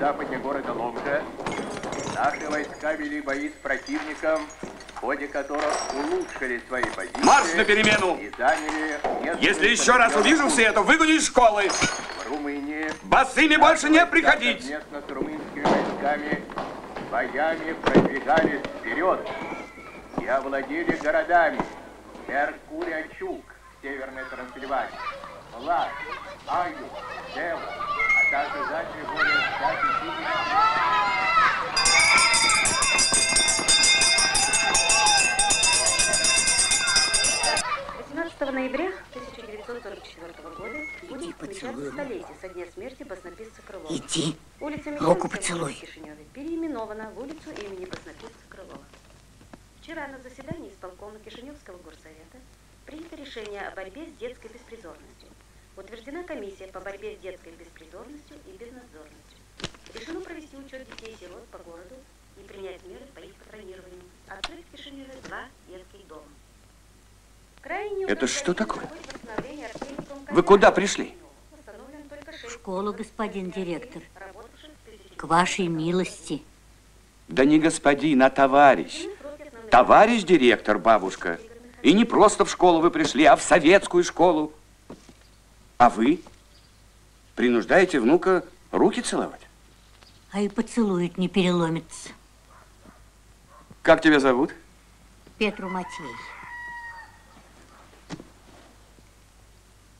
Западнее города Ломжа наши войска вели бои с противником, в ходе которых улучшили свои позиции. Марш на перемену! И заняли. Если еще раз увижу все это, выгони из школы! В Румынии босыми больше не приходить! Совместно с румынскими войсками боями продвигались вперед и овладели городами Меркулячук, Северная Трансильвания, Лад, Аю, Дева, а также дальше более 100 тысяч. 18 ноября 1944 года будет отмечаться столетие со дня смерти баснописца Крылова. Иди, руку поцелуй. Улица Кишинева переименована в улицу имени баснописца Крылова. Вчера на заседании исполкома Кишиневского горсовета принято решение о борьбе с детской беспризорностью. Утверждена комиссия по борьбе с детской беспризорностью и безнадзорностью. Решено провести учет детей-сирот по городу и принять меры по их патронированию. Открыть в Кишиневе 2 детских дома. Это что такое? Вы куда пришли? В школу, господин директор. К вашей милости. Да не господин, а товарищ. Товарищ директор, бабушка. И не просто в школу вы пришли, а в советскую школу. А вы принуждаете внука руки целовать? А и поцелует, не переломится. Как тебя зовут? Петру Матей.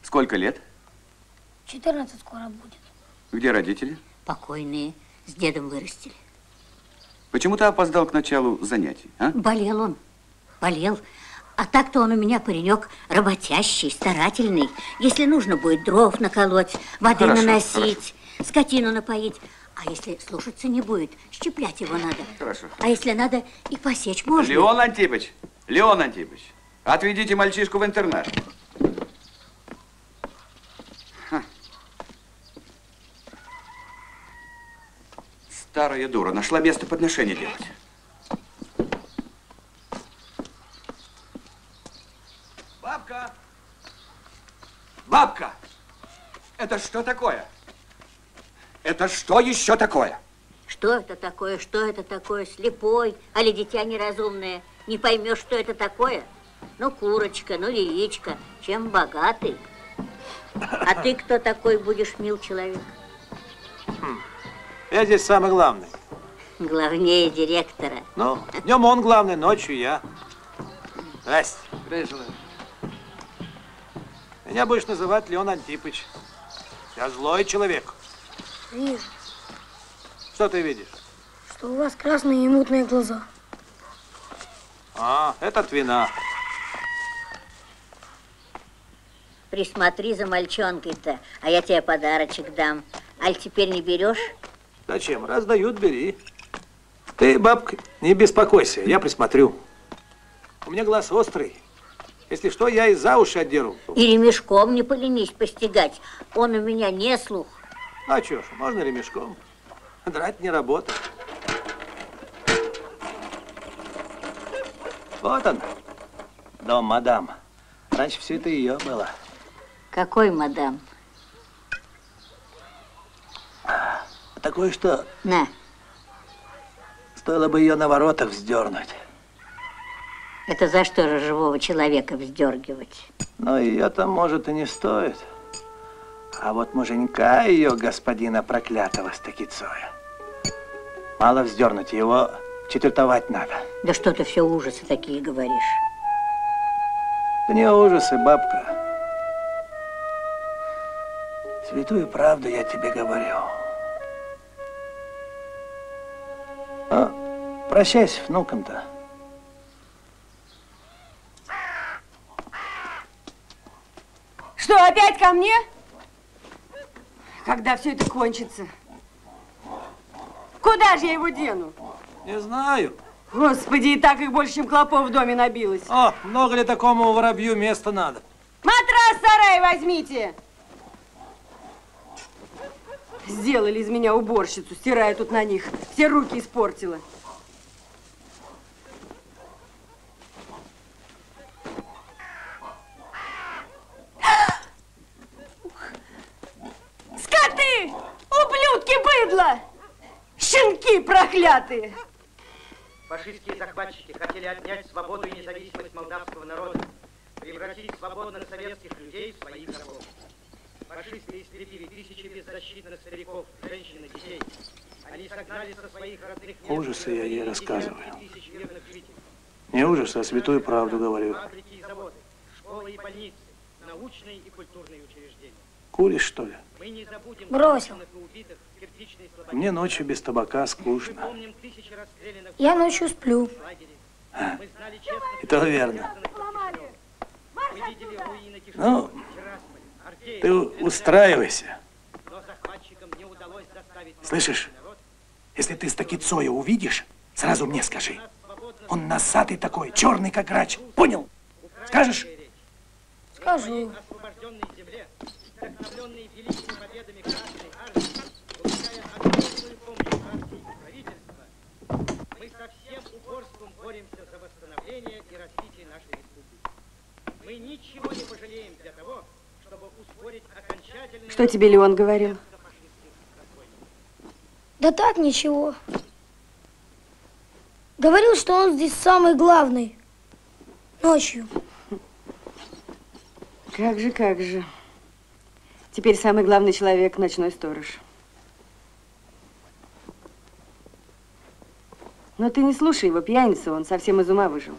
Сколько лет? 14 скоро будет. Где родители? Покойные, с дедом вырастили. Почему ты опоздал к началу занятий, а? Болел он, болел. А так-то он у меня паренек работящий, старательный. Если нужно будет дров наколоть, воды хорошо, наносить, хорошо. Скотину напоить. А если слушаться не будет, щеплять его надо. Хорошо. А если надо, и посечь можно. Леон Антипович, отведите мальчишку в интернат. Ха. Старая дура, нашла место подношения делать. Бабка! Бабка! Это что такое? Это что еще такое? Что это такое? Что это такое? Слепой, а ли дитя неразумное? Не поймешь, что это такое? Ну, курочка, ну, яичко. Чем богатый? А ты кто такой будешь, мил человек? Я здесь самый главный. Главнее директора. Ну, днем он главный, ночью я. Здрасте. Меня будешь называть Леон Антипович. Я злой человек. Вижу. Что ты видишь? Что у вас красные и мутные глаза. А, это от вина. Присмотри за мальчонкой-то, а я тебе подарочек дам. Аль теперь не берешь? Зачем? Раз дают, бери. Ты, бабка, не беспокойся, я присмотрю. У меня глаз острый. Если что, я и за уши отдеру. И ремешком не поленись постигать. Он у меня не слух. А чё ж, можно ремешком. Драть не работа. Вот он, дом мадам. Раньше все это ее было. Какой мадам? Такое, что... На. Стоило бы ее на воротах вздернуть. Это за что же живого человека вздергивать? Но ее-то, может, и не стоит. А вот муженька ее, господина проклятого Стокицоя, мало вздернуть, его четвертовать надо. Да что ты все ужасы такие говоришь? Да не ужасы, бабка. Святую правду я тебе говорю. А, прощайся внуком-то. Что, опять ко мне? Когда все это кончится? Куда же я его дену? Не знаю. Господи, и так их больше, чем клопов в доме набилось. О, много ли такому воробью места надо? Матрас сарай возьмите! Сделали из меня уборщицу, стирая тут на них. Все руки испортила. Скоты! Ублюдки быдла! Щенки проклятые! Фашистские захватчики хотели отнять свободу и независимость молдавского народа, превратить свободных советских людей в своих рабов. Фашисты истребили тысячи беззащитных стариков, женщин и детей. Они согнали со своих родных... Ужасы я ей рассказываю. Не ужасы, а святую правду говорю. Фабрики и заводы, школы и больницы, научные и культурные учреждения. Куришь, что ли? Бросил. Мне ночью без табака скучно. Я ночью сплю. А, и то верно. Ну, ты устраивайся. Слышишь, если ты Стокицоя увидишь, сразу мне скажи. Он носатый такой, черный как грач. Понял? Скажешь? Скажу. Мы со всем упорством боремся за восстановление и развитие нашей республики. Мы ничего не пожалеем для того, чтобы ускорить окончательное... Что тебе Леон говорил? Да так, ничего. Говорил, что он здесь самый главный. Ночью. Как же, как же. Теперь самый главный человек – ночной сторож. Но ты не слушай его, пьяница, он совсем из ума выжил.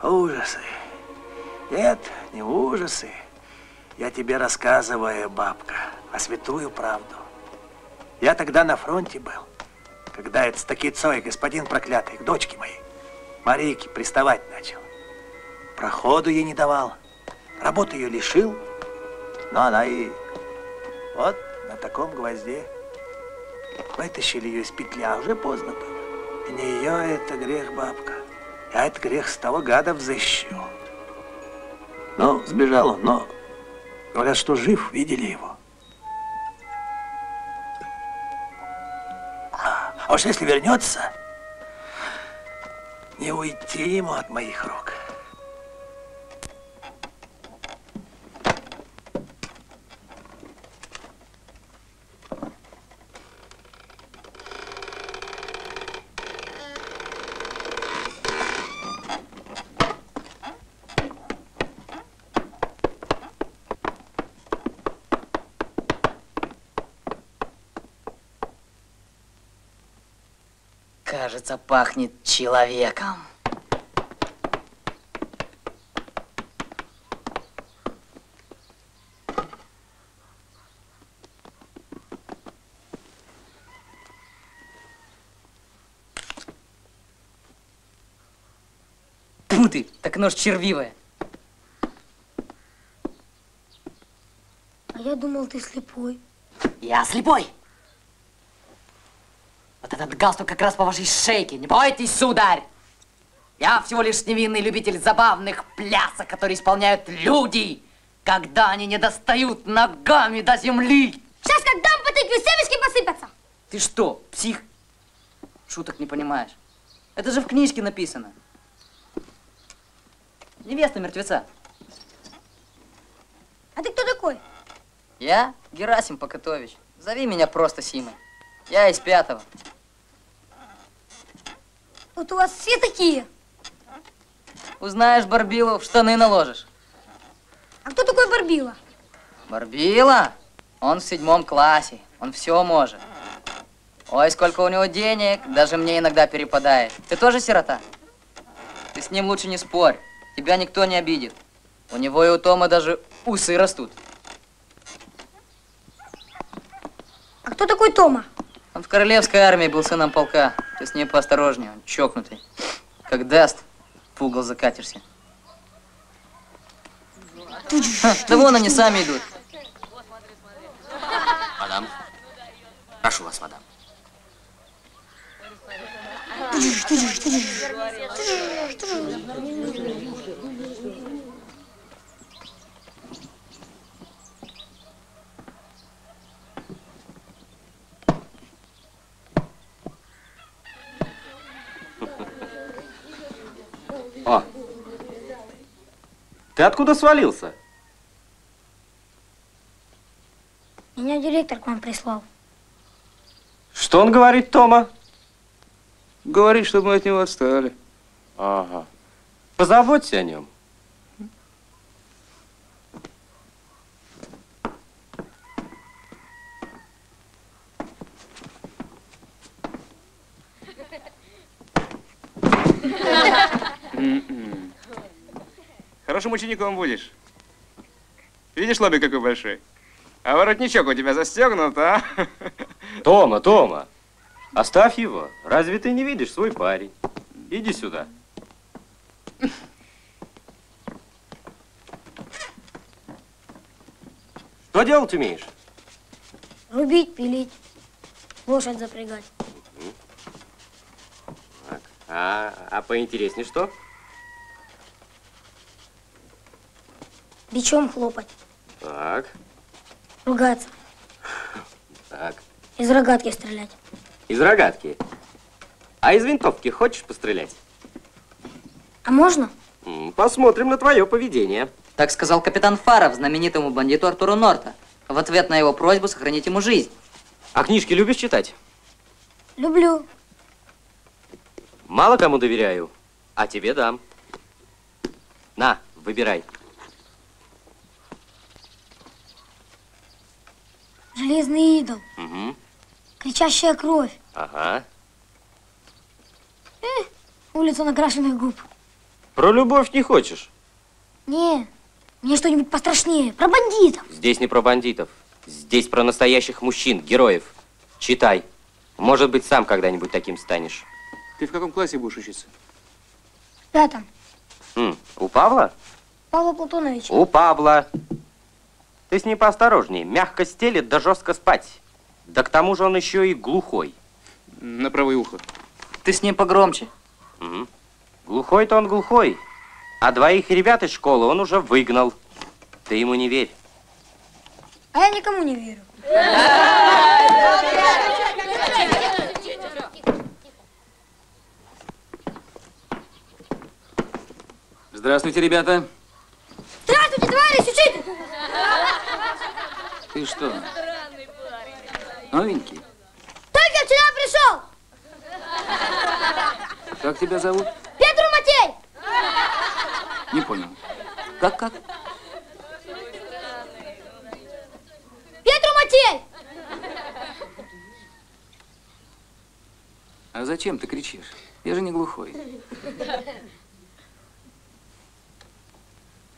Ужасы. Нет, не ужасы. Я тебе рассказываю, бабка, о святую правду. Я тогда на фронте был, когда этот Стокицой, господин проклятый, к дочке моей, Марийке, приставать начал. Проходу ей не давал. Работы ее лишил, но она и вот на таком гвозде вытащили ее из петля, уже поздно было. И не ее это грех, бабка, я этот грех с того гада взыщу. Ну, сбежал он, но говорят, что жив, видели его. А уж если вернется, не уйти ему от моих рук. Кажется, пахнет человеком. Тьфу ты, так нож червивая. А я думал, ты слепой. Я слепой? Вот этот галстук как раз по вашей шейке. Не бойтесь, сударь! Я всего лишь невинный любитель забавных плясок, которые исполняют люди, когда они не достают ногами до земли. Сейчас как дам по тыкве, семечки посыпятся. Ты что, псих? Шуток не понимаешь. Это же в книжке написано. Невеста мертвеца. А ты кто такой? Я Герасим Покатович. Зови меня просто Симой. Я из 5-го. Вот у вас все такие. Узнаешь Бырбилу, в штаны наложишь. А кто такой Бырбила? Бырбила? Он в 7 классе. Он все может. Ой, сколько у него денег. Даже мне иногда перепадает. Ты тоже сирота? Ты с ним лучше не спорь. Тебя никто не обидит. У него и у Тома даже усы растут. А кто такой Тома? Он в королевской армии был сыном полка. Ты с ним поосторожнее, он чокнутый. Как даст, в угол закатишься. Да вон они сами идут. Мадам, прошу вас, мадам. О, ты откуда свалился? Меня директор к вам прислал. Что он говорит, Тома? Говорит, чтобы мы от него отстали. Ага. Позаботься о нем. Хорошим учеником будешь. Видишь, лобик какой большой. А воротничок у тебя застегнут, а? Тома, Тома, оставь его. Разве ты не видишь, свой парень? Иди сюда. Что делать умеешь? Рубить, пилить, лошадь запрягать. А поинтереснее что? Бичом хлопать. Так. Ругаться. Так. Из рогатки стрелять. Из рогатки? А из винтовки хочешь пострелять? А можно? Посмотрим на твое поведение. Так сказал капитан Фаров знаменитому бандиту Артуру Норта. В ответ на его просьбу сохранить ему жизнь. А книжки любишь читать? Люблю. Мало кому доверяю, а тебе дам. На, выбирай. Железный идол. Угу. Кричащая кровь. Ага. Улица накрашенных губ. Про любовь не хочешь? Не, мне что-нибудь пострашнее. Про бандитов. Здесь не про бандитов. Здесь про настоящих мужчин, героев. Читай. Может быть, сам когда-нибудь таким станешь. Ты в каком классе будешь учиться? В 5-м. У Павла? Павла Платоновича. У Павла. Ты с ним поосторожнее. Мягко стелет, да жестко спать. Да к тому же он еще и глухой. На правое ухо. Ты с ним погромче. Угу. Глухой-то он глухой. А 2 ребят из школы он уже выгнал. Ты ему не верь. А я никому не верю. Здравствуйте, ребята. Здравствуйте, товарищ учитель! Ты что? Новенький? Только вчера пришел! Как тебя зовут? Петр Матей! Не понял. Как? Петр Матей! А зачем ты кричишь? Я же не глухой.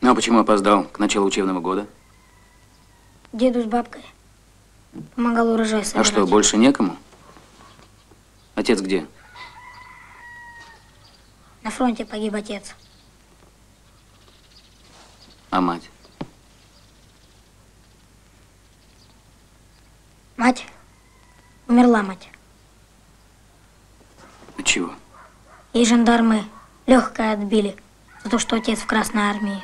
Ну, а почему опоздал к началу учебного года? Деду с бабкой помогал урожай собирать. А что, больше некому? Отец где? На фронте погиб отец. А мать? Мать? Умерла мать. От чего? И жандармы Легкое отбили за то, что отец в Красной армии.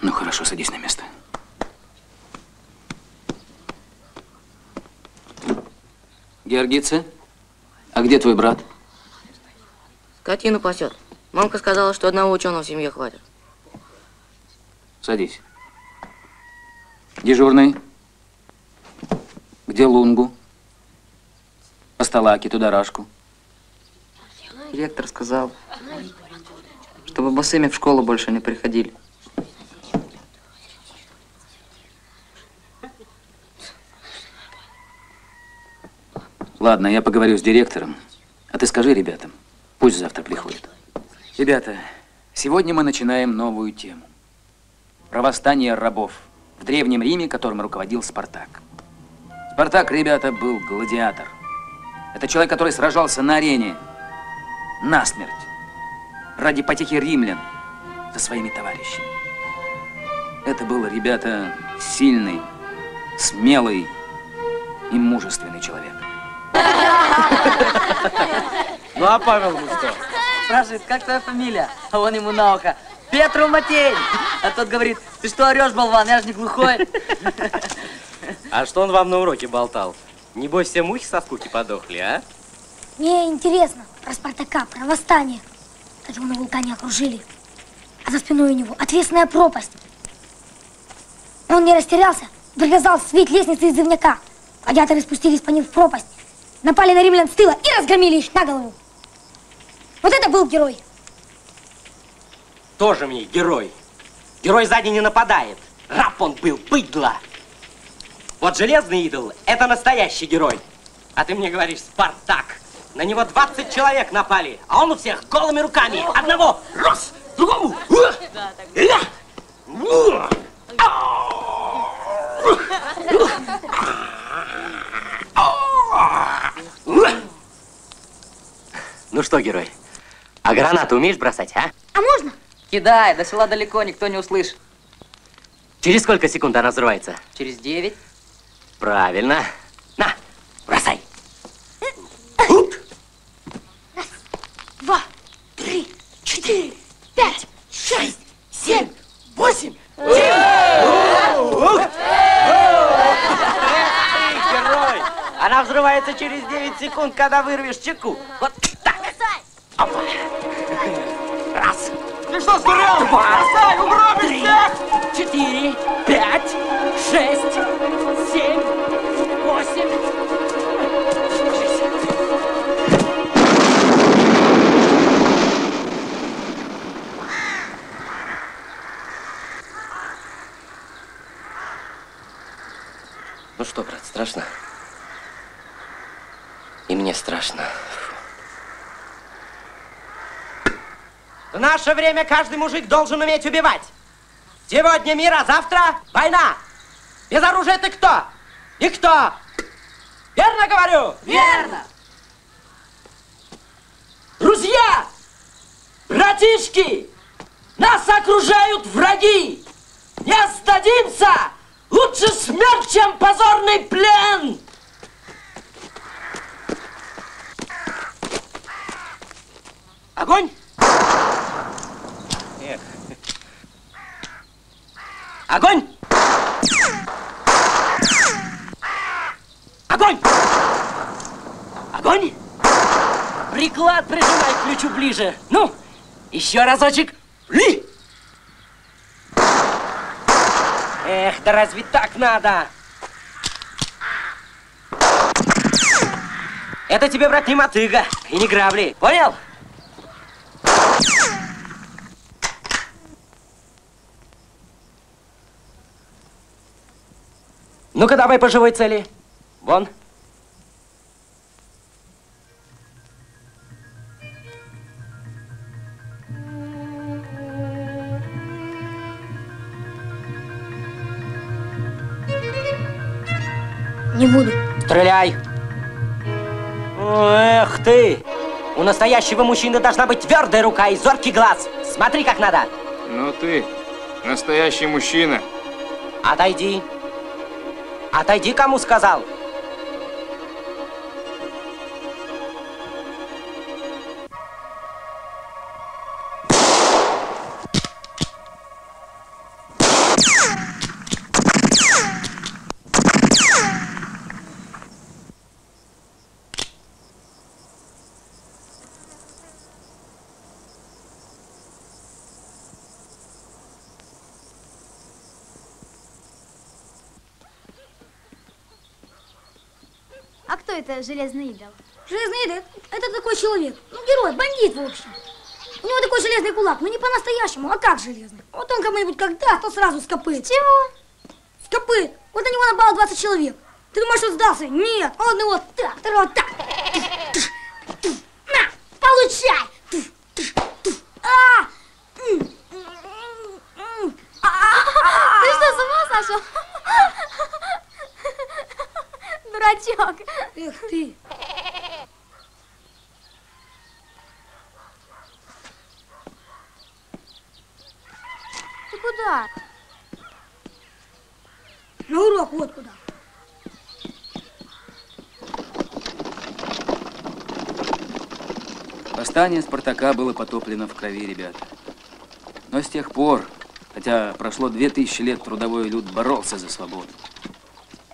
Ну хорошо, садись на место. Георгица, а где твой брат? Скотину пасет. Мамка сказала, что одного ученого в семье хватит. Садись. Дежурный, где Лунгу? Постолаки, туда Рашку. Ректор сказал, чтобы босыми в школу больше не приходили. Ладно, я поговорю с директором, а ты скажи ребятам, пусть завтра приходят. Ребята, сегодня мы начинаем новую тему. Про восстание рабов в Древнем Риме, которым руководил Спартак. Спартак, ребята, был гладиатор. Это человек, который сражался на арене насмерть ради потехи римлян со своими товарищами. Это был, ребята, сильный, смелый и мужественный человек. Ну а Павел Густав спрашивает, как твоя фамилия? А он ему на ухо: Петр Матей! А тот говорит: ты что орешь, болван, я же не глухой. А что он вам на уроке болтал? Небось, все мухи со скуки подохли, а? Мне интересно про Спартака, про восстание, которого на вулкане окружили. А за спиной у него отвесная пропасть. Он не растерялся, доказал свет лестницы из дневника. Гладиаторы спустились по ним в пропасть, напали на римлян с тыла и разгромили их на голову. Вот это был герой. Тоже мне герой. Герой сзади не нападает. Раб он был, быдло. Вот железный идол – это настоящий герой. А ты мне говоришь, Спартак. На него 20 человек напали, а он у всех голыми руками. Одного – раз, другому – Ну что, герой, а гранату умеешь бросать, а? А можно? Кидай, до села далеко, никто не услышит. Через сколько секунд она взрывается? Через 9. Правильно. На, бросай. 1, 2, 3, 4, 5, 6, 7, 8, 9. Ты герой! Она взрывается через 9 секунд, когда вырвешь чеку. Вот так. Опа. Раз. Ты что, сгорел? Бросай, угробишь всех! 4, 5, 6, 7, 8. Ну что, брат, страшно? И мне страшно. В наше время каждый мужик должен уметь убивать. Сегодня мир, а завтра война. Без оружия ты кто? Никто. Верно говорю? Верно. Друзья, братишки, нас окружают враги. Не сдадимся. Лучше смерть, чем позорный плен. Огонь? Нет. Огонь! Огонь! Огонь! Приклад прижимай к ключу ближе. Ну, еще разочек. Ли! Эх, да разве так надо? Это тебе, брат, не мотыга и не грабли. Понял? Ну-ка, давай по живой цели. Вон. Не буду. Стреляй. Эх ты! У настоящего мужчины должна быть твердая рука и зоркий глаз. Смотри, как надо. Ну ты, настоящий мужчина. Отойди. Отойди, кому сказал. кто это железный идол? Железный идол – это такой человек, ну герой, бандит в общем. У него такой железный кулак, ну не по-настоящему, а как железный. Вот он кому-нибудь когда, то сразу скопыт. Чего? Скопыт. Вот на него напало 20 человек. Ты думаешь, он сдался? Нет, он одного так, второго так. На, получай! Ты что, с ума сошел? Дурачок. Эх ты. Ты куда? На урок, вот куда. Восстание Спартака было потоплено в крови, ребята. Но с тех пор, хотя прошло 2000 лет, трудовой люд боролся за свободу.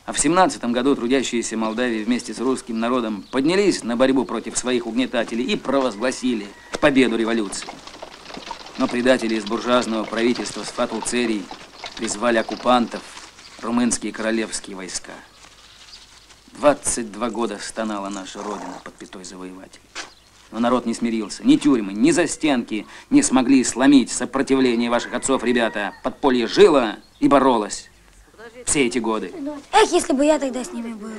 А в 1917 году трудящиеся Молдавии вместе с русским народом поднялись на борьбу против своих угнетателей и провозгласили победу революции. Но предатели из буржуазного правительства с фатул-церий призвали оккупантов, румынские королевские войска. 22 года стонала наша родина под пятой завоевателей. Но народ не смирился. Ни тюрьмы, ни застенки не смогли сломить сопротивление ваших отцов, ребята. Подполье жило и боролось. Все эти годы. Эх, если бы я тогда с ними был.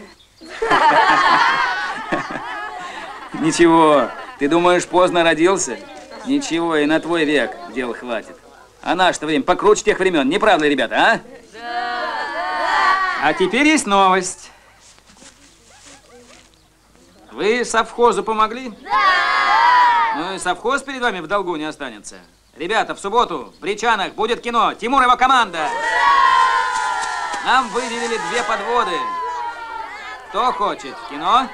Ничего. Ты думаешь, поздно родился? Ничего, и на твой век дел хватит. А наше-то время покруче тех времен, не правда, ребята, а? Да. А теперь есть новость. Вы совхозу помогли? Да. Ну и совхоз перед вами в долгу не останется. Ребята, в субботу в Бричанах будет кино. Тимур и его команда. Нам выделили 2 подводы. Кто хочет в кино?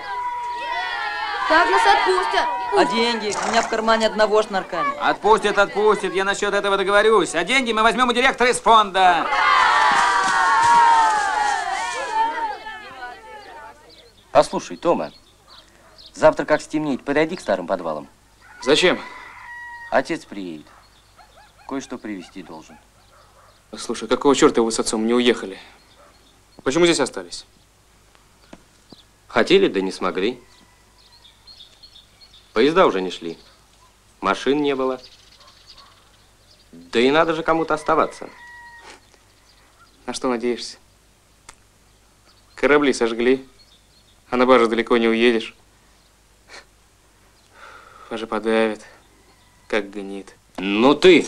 Так нас отпустят. А деньги? У меня в кармане одного шнурка. Отпустят, отпустят. Я насчет этого договорюсь. А деньги мы возьмем у директора из фонда. Послушай, Тома, завтра как стемнеет, подойди к старым подвалам. Зачем? Отец приедет. Кое-что привезти должен. Слушай, какого черта вы с отцом не уехали? Почему здесь остались? Хотели, да не смогли. Поезда уже не шли. Машин не было. Да и надо же кому-то оставаться. На что надеешься? Корабли сожгли, а на барже далеко не уедешь. Вас же подавит, как гнит. Ну ты!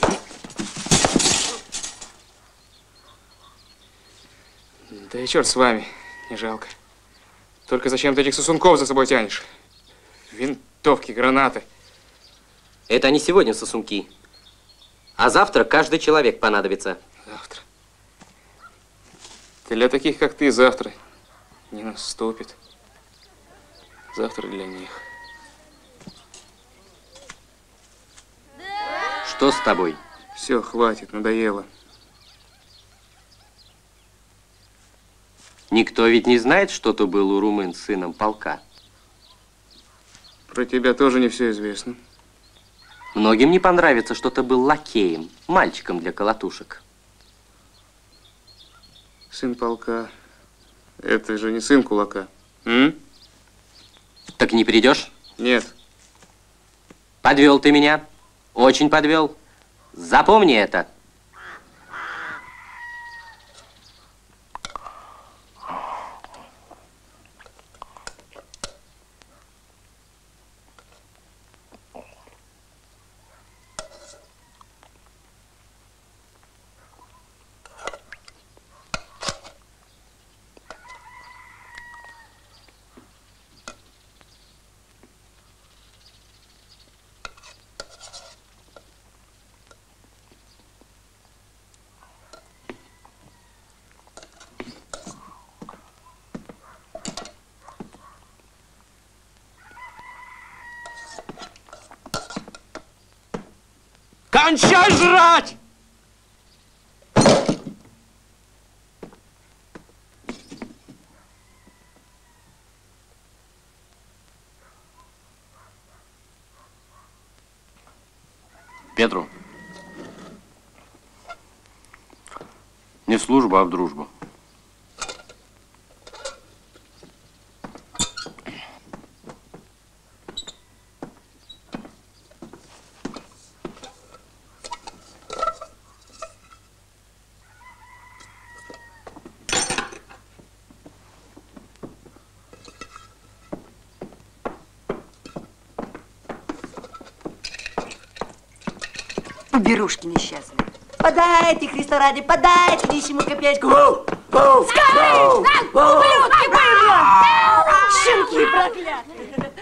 Да и черт с вами, не жалко. Только зачем ты этих сосунков за собой тянешь? Винтовки, гранаты. Это не сегодня сосунки. А завтра каждый человек понадобится. Завтра. Для таких, как ты, завтра не наступит. Завтра для них. Что с тобой? Все, хватит, надоело. Никто ведь не знает, что ты был у румын сыном полка. Про тебя тоже не все известно. Многим не понравится, что ты был лакеем, мальчиком для колотушек. Сын полка. Это же не сын кулака. М? Так не придешь? Нет. Подвел ты меня. Очень подвел. Запомни это. Кончай жрать! Петру, не в службу, а в дружбу. зверушки несчастные. Подайте, Христа ради, подайте нищему копеечку. Скажи нам, ублюдки были! Щенки проклятые!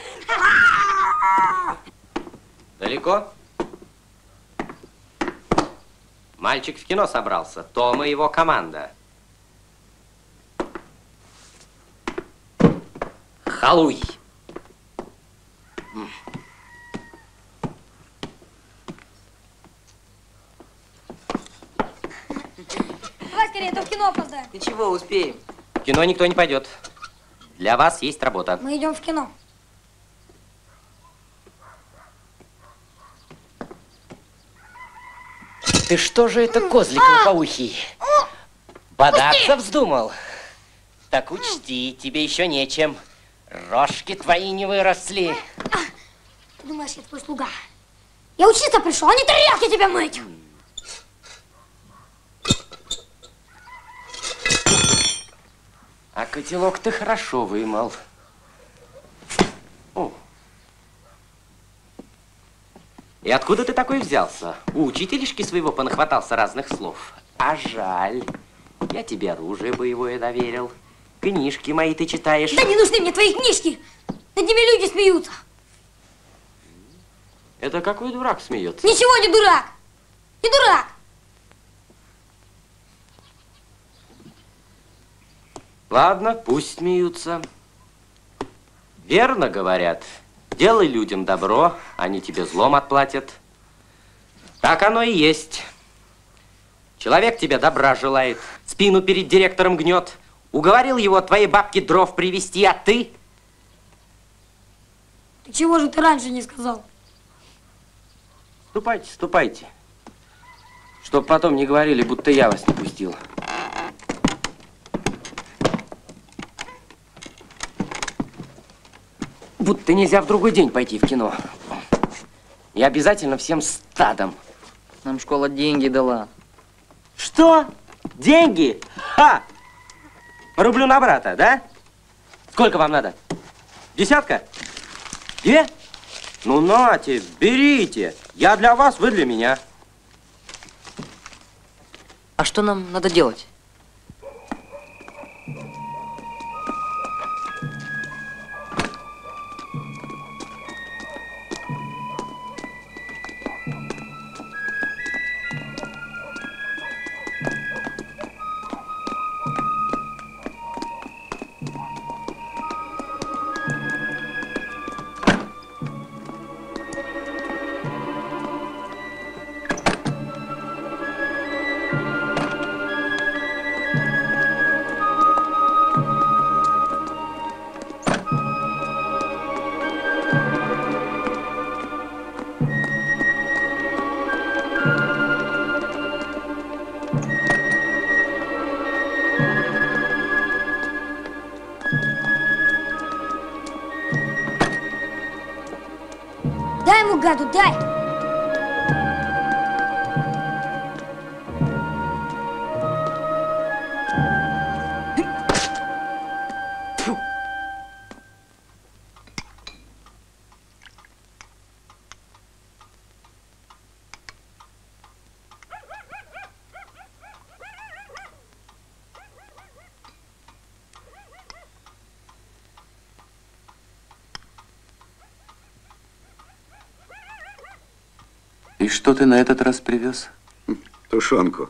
Далеко? Мальчик в кино собрался. Том и его команда. Халуй. Давай скорее, а то в кино опоздаем. Ничего, успеем. В кино никто не пойдет. Для вас есть работа. Мы идем в кино. Ты что же это, козлик лопоухий? Бодаться вздумал? Так учти, тебе еще нечем. Рожки твои не выросли. Ты думаешь, я твой слуга? Я учиться пришел, а не тарелки тебя мыть. А котелок ты хорошо вымыл. О. И откуда ты такой взялся? У учителишки своего понахватался разных слов. А жаль. Я тебе оружие боевое доверил. Книжки мои ты читаешь. Да не нужны мне твои книжки. Над ними люди смеются. Это какой дурак смеется? Ничего не дурак. Не дурак. Ладно, пусть смеются. Верно говорят. Делай людям добро, они тебе злом отплатят. Так оно и есть. Человек тебе добра желает, спину перед директором гнет. Уговорил его твоей бабке дров привезти, а ты? Ты чего же ты раньше не сказал? Ступайте, ступайте. Чтоб потом не говорили, будто я вас не пустил. Будто нельзя в другой день пойти в кино. И обязательно всем стадом. Нам школа деньги дала. Что? Деньги? Ха! Рублю на брата, да? Сколько вам надо? Десятка? Две? Ну, нате, берите. Я для вас, вы для меня. А что нам надо делать? Дай! И что ты на этот раз привез? Тушенку.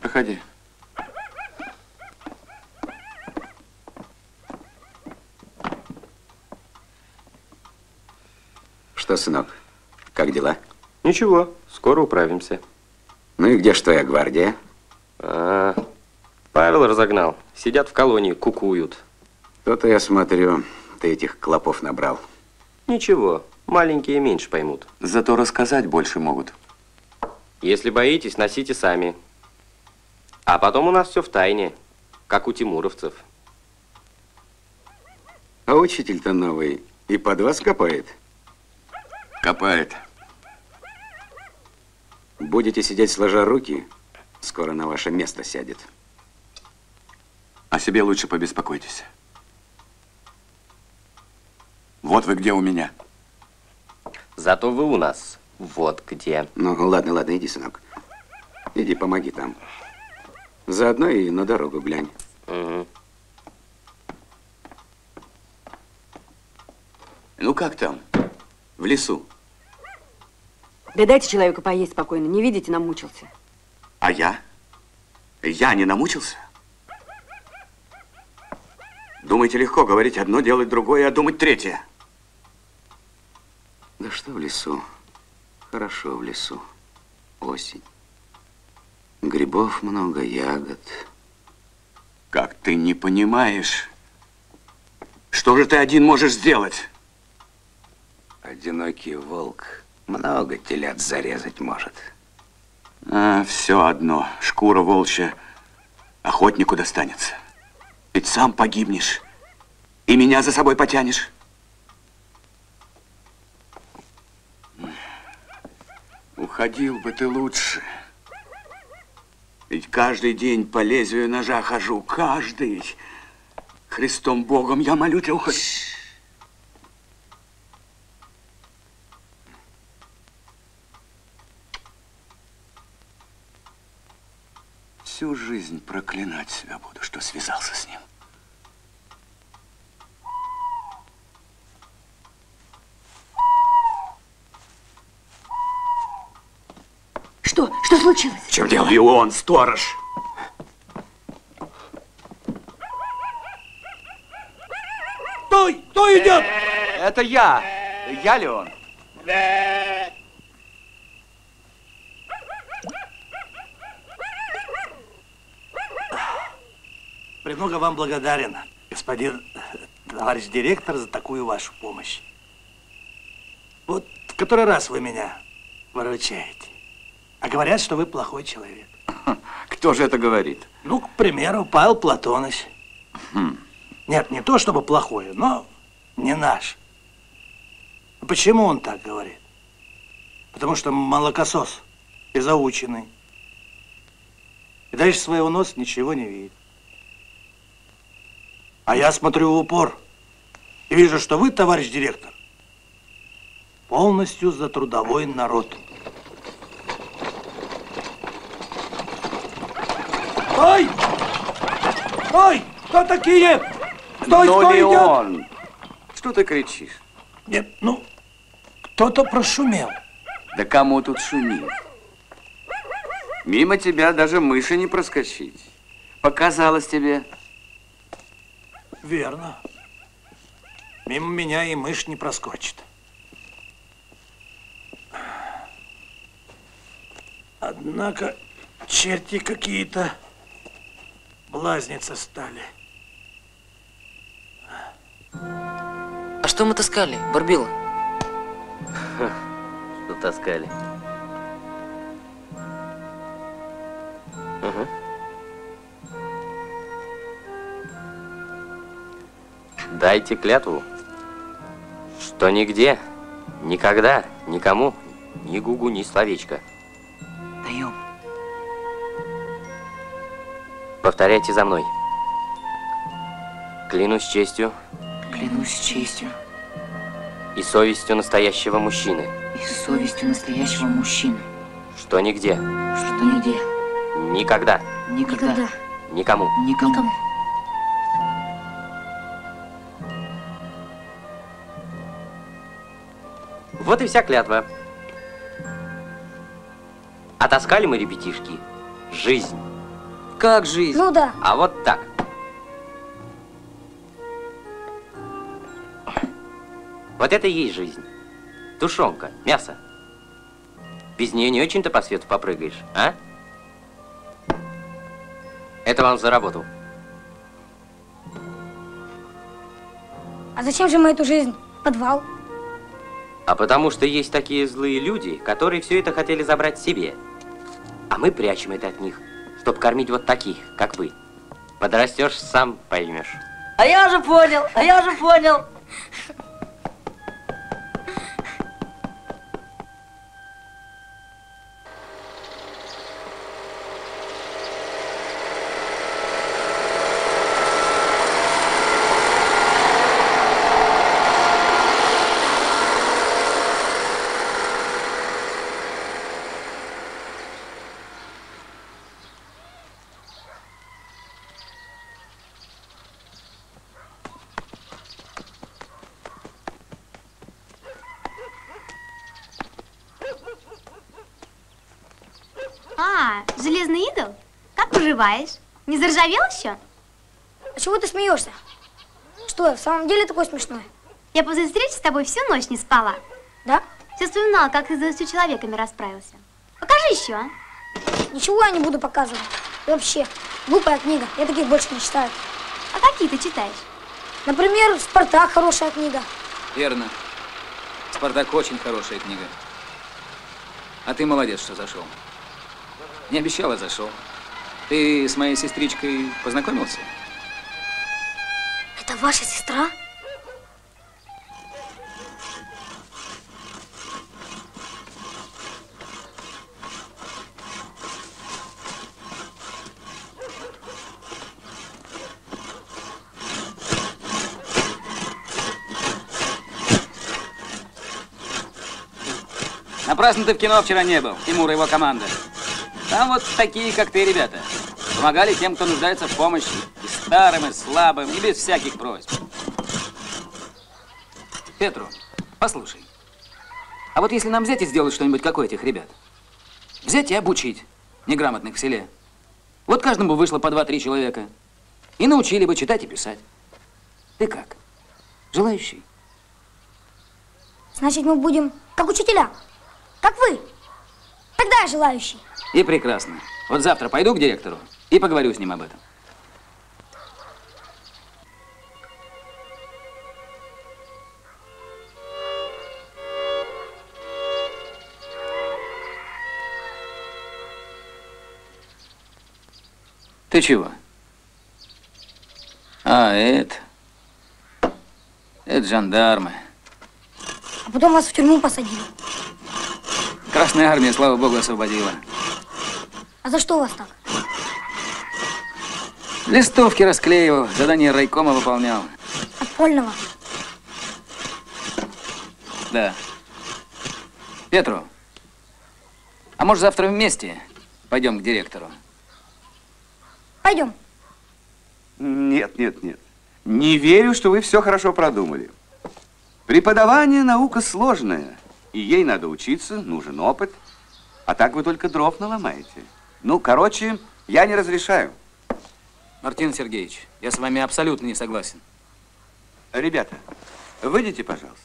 Проходи. Что, сынок, как дела? Ничего, скоро управимся. Ну и где ж твоя гвардия? Павел разогнал. Сидят в колонии, кукуют. То-то я смотрю, ты этих клопов набрал. Ничего, маленькие меньше поймут. Зато рассказать больше могут. Если боитесь, носите сами. А потом у нас все в тайне, как у тимуровцев. А учитель-то новый и под вас копает? Копает. Будете сидеть сложа руки? Скоро на ваше место сядет. О себе лучше побеспокойтесь. Вот вы где у меня. Зато вы у нас вот где. Ну, ладно, ладно, иди, сынок. Иди, помоги там. Заодно и на дорогу глянь. Угу. Ну, как там? В лесу? Да дайте человеку поесть спокойно. Не видите, намучился. А я? Я не намучился? Думаете, легко говорить одно, делать другое, а думать третье? Да что в лесу? Хорошо в лесу. Осень. Грибов много, ягод. Как ты не понимаешь? Что же ты один можешь сделать? Одинокий волк много телят зарезать может. А, все одно. Шкура волчья охотнику достанется. Ведь сам погибнешь. И меня за собой потянешь. Уходил бы ты лучше. Ведь каждый день по лезвию ножа хожу. Каждый. Христом Богом я молю тебя, уходи. Всю жизнь проклинать себя буду, что связался с ним. Что? Что случилось? В чем дело? Леон, сторож! Стой! Кто идет? Это я. Я Леон. Премного вам благодарен, господин товарищ директор, за такую вашу помощь. Вот в который раз вы меня выручаете. А говорят, что вы плохой человек. Кто же это говорит? Ну, к примеру, Павел Платонович. Нет, не то чтобы плохое, но не наш. Почему он так говорит? Потому что молокосос и заученный. И дальше своего носа ничего не видит. А я смотрю в упор и вижу, что вы, товарищ директор, полностью за трудовой народ. Ой! Ой! Кто такие? Стой, ну, стой, Леон! Идет? Что ты кричишь? Нет, ну, кто-то прошумел. Да кому тут шумит? Мимо тебя даже мыши не проскочить. Показалось тебе. Верно. Мимо меня и мышь не проскочит. Однако черти какие-то блазницы стали. А что мы таскали, Бырбилэ? Что таскали? Угу. Дайте клятву, что нигде, никогда, никому, ни гугу, ни словечко. Даем. Повторяйте за мной. Клянусь честью. Клянусь честью. И совестью настоящего мужчины. И совестью настоящего мужчины. Что нигде. Что нигде. Никогда. Никогда. Никому. Никому. Вот и вся клятва. А таскали мы, ребятишки, жизнь. Как жизнь? Ну да. А вот так. Вот это и есть жизнь. Тушенка, мясо. Без нее не очень-то по свету попрыгаешь, а? Это вам за работу. А зачем же мы эту жизнь? Подвал? А потому что есть такие злые люди, которые все это хотели забрать себе. А мы прячем это от них, чтобы кормить вот таких, как вы. Подрастешь, сам поймешь. А я уже понял, а я уже понял. А, железный идол? Как поживаешь? Не заржавел еще? А чего ты смеешься? Что, я в самом деле такой смешной? Я после встречи с тобой всю ночь не спала. Да? Все вспоминала, как ты с 20 человеками расправился. Покажи еще. Ничего я не буду показывать. И вообще, глупая книга. Я таких больше не читаю. А какие ты читаешь? Например, «Спартак» хорошая книга. Верно. «Спартак» очень хорошая книга. А ты молодец, что зашел. Не обещал, а зашел. Ты с моей сестричкой познакомился? Это ваша сестра? Напрасно ты в кино вчера не был, Тимур и его команда. Там вот такие, как ты, ребята. Помогали тем, кто нуждается в помощи. И старым, и слабым, и без всяких просьб. Петру, послушай. А вот если нам взять и сделать что-нибудь, как у этих ребят? Взять и обучить неграмотных в селе. Вот каждому вышло по 2-3 человека. И научили бы читать и писать. Ты как? Желающий? Значит, мы будем как учителя. Как вы? Тогда я желающий. И прекрасно. Вот завтра пойду к директору и поговорю с ним об этом. Ты чего? А, это... Это жандармы. А потом вас в тюрьму посадили. Красная армия, слава богу, освободила. А за что у вас так? Листовки расклеивал, задание райкома выполнял. Подпольного? Да. Петру, а может завтра вместе пойдем к директору? Пойдем. Нет, нет, нет. Не верю, что вы все хорошо продумали. Преподавание наука сложная. И ей надо учиться, нужен опыт. А так вы только дров наломаете. Ну, короче, я не разрешаю. Мартын Сергеевич, я с вами абсолютно не согласен. Ребята, выйдите, пожалуйста.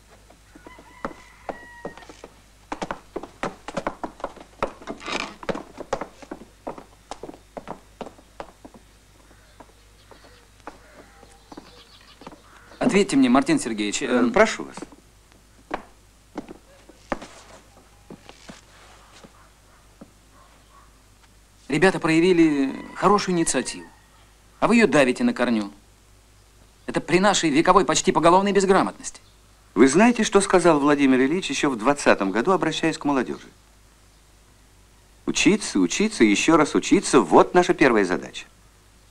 Ответьте мне, Мартын Сергеевич. Прошу вас. Ребята проявили хорошую инициативу, а вы ее давите на корню. Это при нашей вековой почти поголовной безграмотности. Вы знаете, что сказал Владимир Ильич еще в 20-м году, обращаясь к молодежи? Учиться, учиться, еще раз учиться – вот наша первая задача.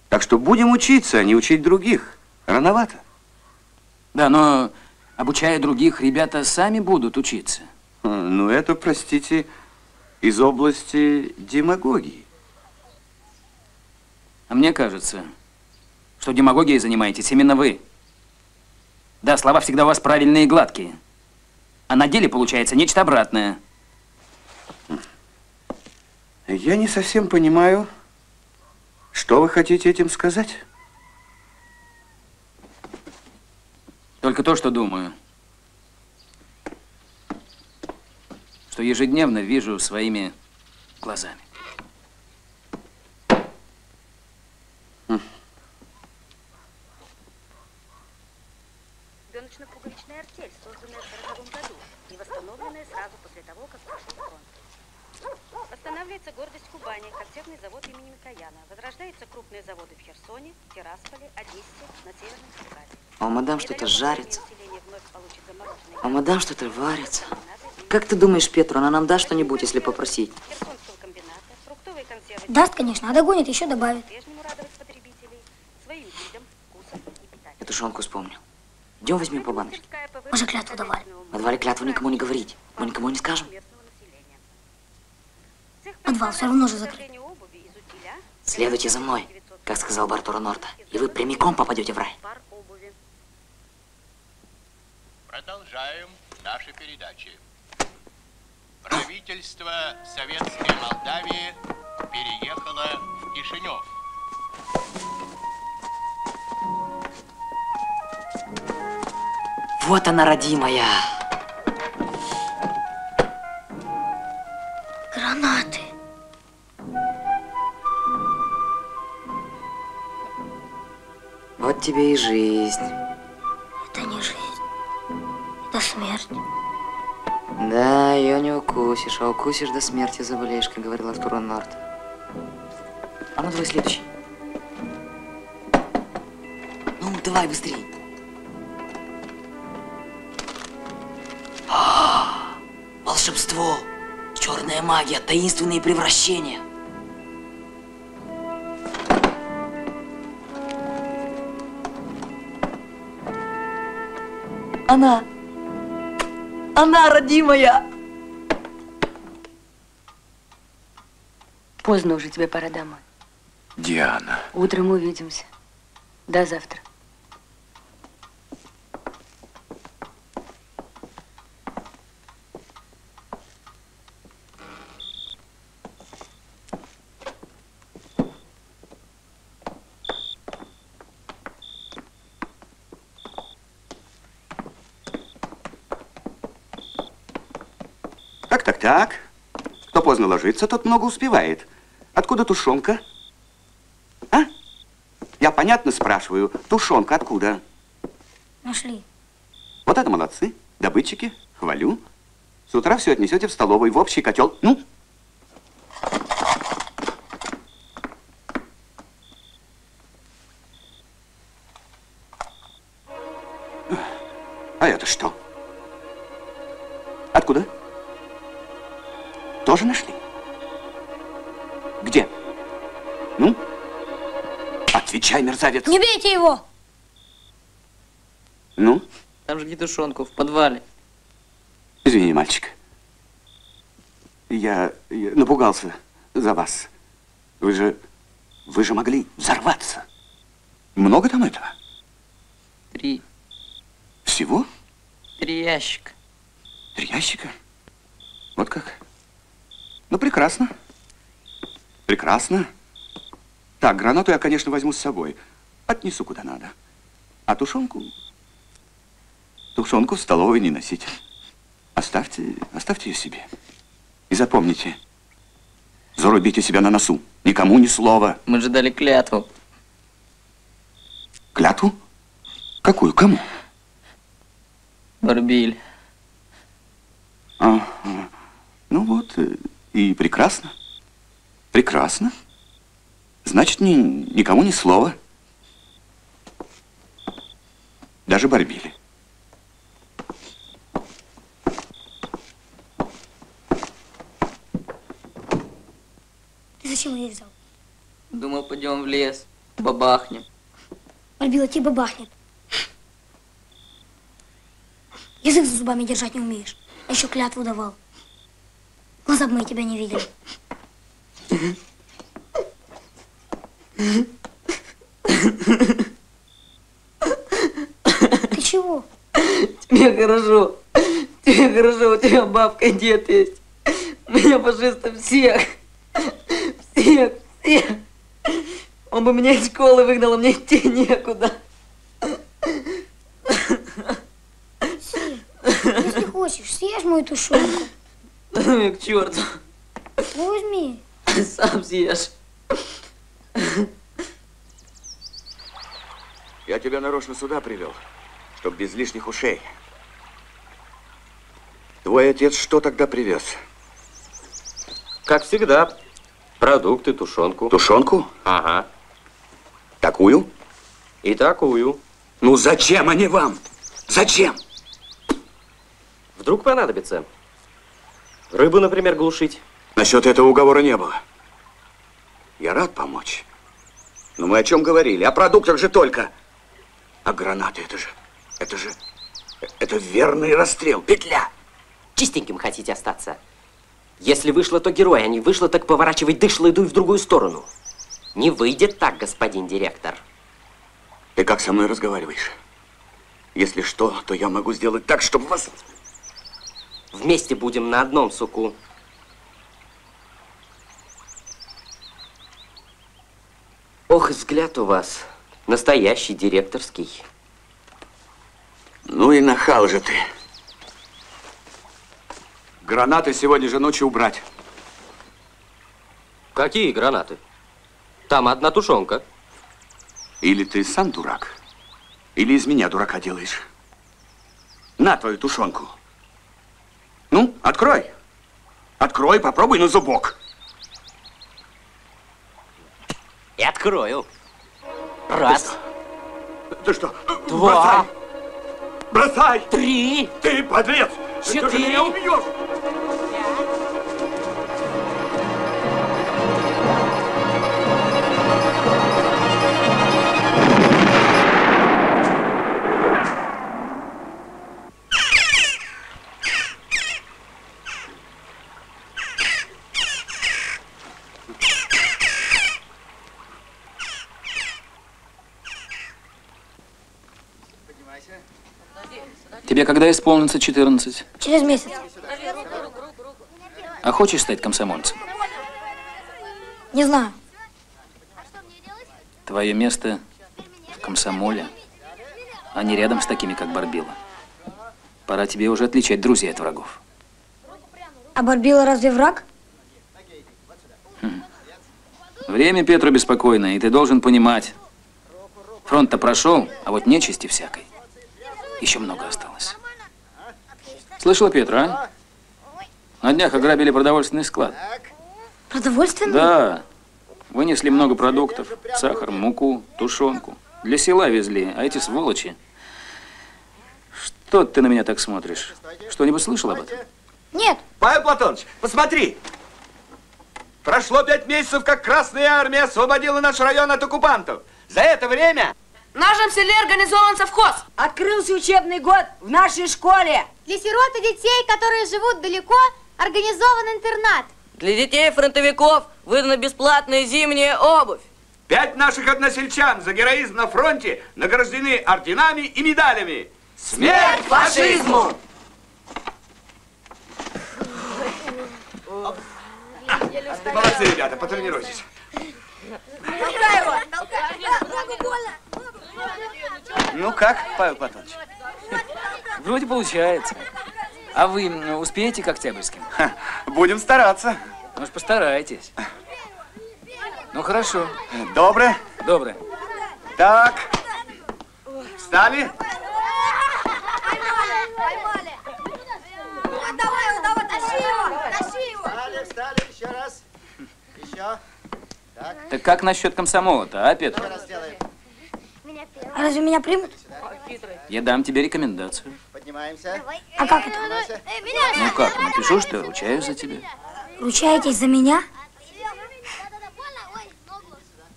Так что будем учиться, а не учить других. Рановато. Да, но обучая других, ребята сами будут учиться. Ну, это, простите, из области демагогии. А мне кажется, что демагогией занимаетесь именно вы. Да, слова всегда у вас правильные и гладкие. А на деле получается нечто обратное. Я не совсем понимаю, что вы хотите этим сказать. Только то, что думаю. Что ежедневно вижу своими глазами. Пуговичная артель, созданная в 40-м году и восстановленная сразу после того, как прошел фронт. Восстанавливается гордость Кубани, консервный завод имени Микояна. Возрождаются крупные заводы в Херсоне, Тирасполе, Одессе, на Северном Кавказе. А у мадам что-то жарится. А у мадам что-то варится. Как ты думаешь, Петру, она нам даст что-нибудь, если попросить? Даст, конечно, а догонит, еще добавит. Эту шонку вспомнил. Идем возьмем по баночке. Мы же клятву давали. Мы давали клятву никому не говорить. Мы никому не скажем. Подвал все равно же закрыт. Следуйте за мной, как сказал бы Артура Норта, и вы прямиком попадете в рай. Продолжаем наши передачи. Правительство Советской Молдавии переехала в Кишинев. Вот она, родимая. Гранаты. Вот тебе и жизнь. Это не жизнь. Это смерть. Да, ее не укусишь, а укусишь до смерти заболеешь, как говорил Артур Норт. А ну давай следующий. Ну, давай быстрей. А-а-а! Волшебство! Черная магия, таинственные превращения. Она! Она, родимая! Поздно уже, тебе пора домой. Диана. Утром увидимся. До завтра. Так, кто поздно ложится, тот много успевает. Откуда тушенка? А? Я понятно спрашиваю, тушенка откуда? Нашли. Вот это молодцы, добытчики, хвалю. С утра все отнесете в столовую, в общий котел. Ну? А это что? Откуда? Тоже нашли? Где? Ну? Отвечай, мерзавец. Не бейте его! Ну? Там же тушенку в подвале. Извини, мальчик. Я напугался за вас. Вы же могли взорваться. Много там этого? 3. Всего? 3 ящика. 3 ящика? Вот как? Ну, прекрасно. Прекрасно. Так, гранату я, конечно, возьму с собой. Отнесу куда надо. А тушенку? Тушенку в столовой не носите. Оставьте ее себе. И запомните, зарубите себя на носу. Никому ни слова. Мы же дали клятву. Клятву? Какую? Кому? Бырбилэ. Ага. Ну вот... И прекрасно. Прекрасно. Значит, никому ни слова. Даже Бырбилэ. Ты зачем ее взял? Думал, пойдем в лес, бабахнем. Бырбилэ, тебе бабахнет. Язык за зубами держать не умеешь. А еще клятву давал. Глаза бы мы тебя не видели. Ты чего? Тебе хорошо, у тебя бабка и дед есть. Меня фашистов всех. Он бы меня из школы выгнал, а мне идти некуда. Си, если хочешь, съешь мою тушенку. Ну я к черту. Ну возьми. Сам съешь. Я тебя нарочно сюда привел, чтоб без лишних ушей. Твой отец что тогда привез? Как всегда, продукты, тушенку. Тушенку? Ага. Такую? И такую. Ну зачем они вам? Зачем? Вдруг понадобится. Рыбу, например, глушить. Насчет этого уговора не было. Я рад помочь. Но мы о чем говорили? О продуктах же только. А гранаты, это верный расстрел, петля. Чистеньким хотите остаться. Если вышло, то герой, а не вышло, так поворачивай дышло и дуй в другую сторону. Не выйдет так, господин директор. Ты как со мной разговариваешь? Если что, то я могу сделать так, чтобы вас... Вместе будем на одном суку. взгляд у вас настоящий, директорский. Ну и нахал же ты. Гранаты сегодня же ночью убрать. Какие гранаты? Там одна тушенка. Или ты сам дурак, или из меня дурака делаешь. На твою тушенку. Ну, открой. Открой, попробуй на зубок. И открою. Раз. Ты что? Два. Бросай! Три! Ты подлец! Четыре! Ты меня убьешь! Тебе когда исполнится 14? Через месяц. А хочешь стать комсомольцем? Не знаю. Твое место в комсомоле, а не рядом с такими, как Бырбилэ. Пора тебе уже отличать друзей от врагов. А Бырбилэ разве враг? Время, Петр, беспокойное, и ты должен понимать. Фронт-то прошел, а вот нечисти всякой еще много осталось. Слышала, Петра, а? На днях ограбили продовольственный склад. Продовольственный? Да. Вынесли много продуктов. Сахар, муку, тушенку. Для села везли, а эти сволочи... Что ты на меня так смотришь? Что-нибудь слышал об этом? Нет. Павел Платонович, посмотри. Прошло 5 месяцев, как Красная Армия освободила наш район от оккупантов. За это время... В нашем селе организован совхоз. Открылся учебный год в нашей школе. Для сирот и детей, которые живут далеко, организован интернат. Для детей-фронтовиков выдана бесплатная зимняя обувь. 5 наших односельчан за героизм на фронте награждены орденами и медалями. Смерть фашизму! Молодцы, ребята, потренируйтесь. Толкай его! Ну как, Павел Платонович? Вроде получается. А вы успеете к октябрьским? Ха, будем стараться. Ну, постарайтесь. Ну, хорошо. Доброе? Доброе. Так. Встали? Поймали. Вот, давай, давай, тащи его, тащи его. Встали, встали, еще раз. Еще. Так. Так как насчет комсомола-то, а, Петр? А разве меня примут? Я дам тебе рекомендацию. Поднимаемся. А как это? Ну как, напишу, что ручаюсь за тебя. Ручаетесь за меня?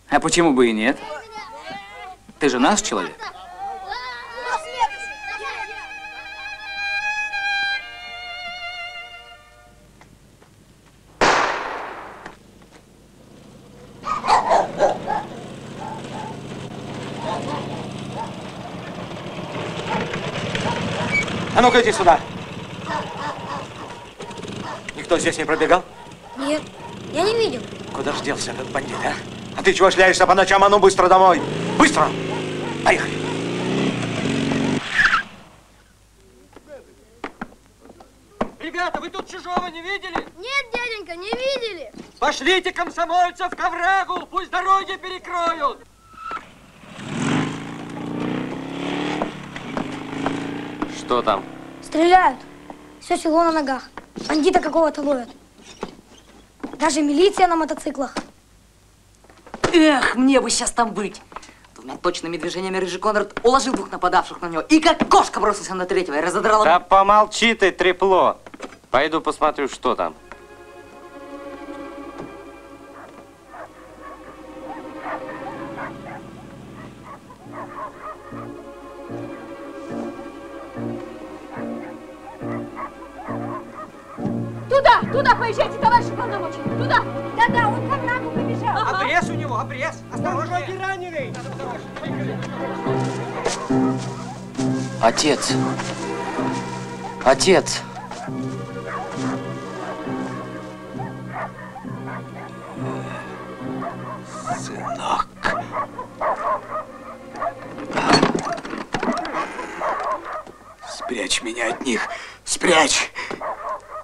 А почему бы и нет? Ты же наш человек. А ну-ка, иди сюда. Никто здесь не пробегал? Нет, я не видел. Куда же делся этот бандит, а? А ты чего шляешься по ночам? А ну, быстро домой. Быстро! Поехали. Ребята, вы тут чужого не видели? Нет, дяденька, не видели. Пошлите комсомольцев к оврагу, пусть дороги перекроют. Что там? Стреляют. Все село на ногах. Бандита какого-то ловят. Даже милиция на мотоциклах. Эх, мне бы сейчас там быть. Двумя точными движениями рыжий Конрад уложил 2 нападавших на него. И как кошка бросился на 3-го и разодрал... Да помолчи ты, трепло. Пойду посмотрю, что там. Туда, туда поезжайте, товарищи полномочия, туда! Да-да, он к оврагу побежал. Ага. Обрез у него, обрез. Осторожно, не раненый. Отец. Отец. Сынок. Спрячь меня от них, спрячь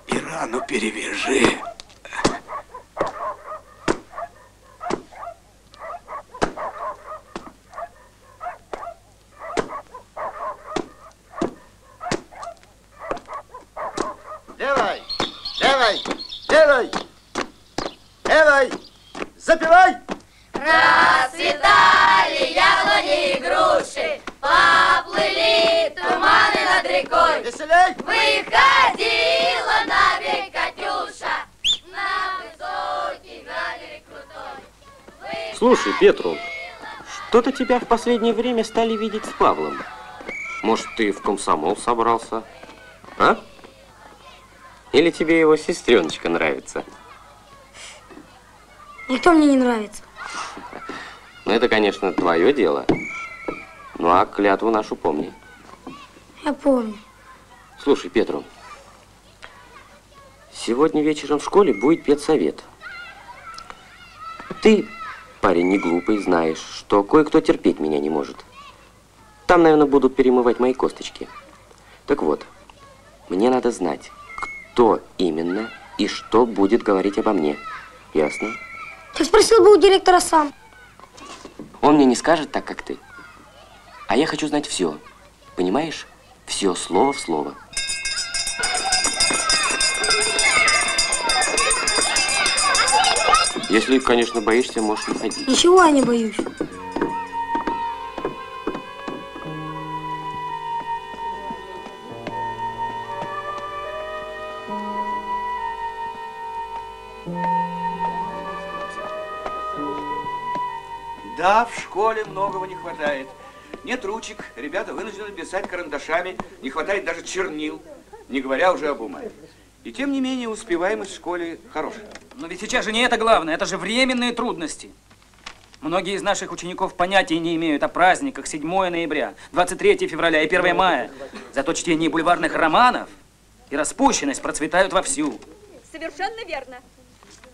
и рану перевяжи. Слушай, Петру, что-то тебя в последнее время стали видеть с Павлом. Может, ты в комсомол собрался, а? Или тебе его сестреночка нравится? Никто мне не нравится. Ну, это, конечно, твое дело. Ну, а клятву нашу помни. Я помню. Слушай, Петру, сегодня вечером в школе будет педсовет. Ты... Парень не глупый, знаешь, что кое-кто терпеть меня не может. Там, наверное, будут перемывать мои косточки. Так вот, мне надо знать, кто именно и что будет говорить обо мне. Ясно? Ты спросил бы у директора сам. Он мне не скажет так, как ты. А я хочу знать все. Понимаешь? Все слово в слово. Если, конечно, боишься, можешь уходить. Ничего я не боюсь. Да, в школе многого не хватает. Нет ручек, ребята вынуждены писать карандашами, не хватает даже чернил, не говоря уже об уме. И тем не менее успеваемость в школе хорошая. Но ведь сейчас же не это главное, это же временные трудности. Многие из наших учеников понятия не имеют о праздниках 7 ноября, 23 февраля и 1 мая. Зато чтение бульварных романов и распущенность процветают вовсю. Совершенно верно.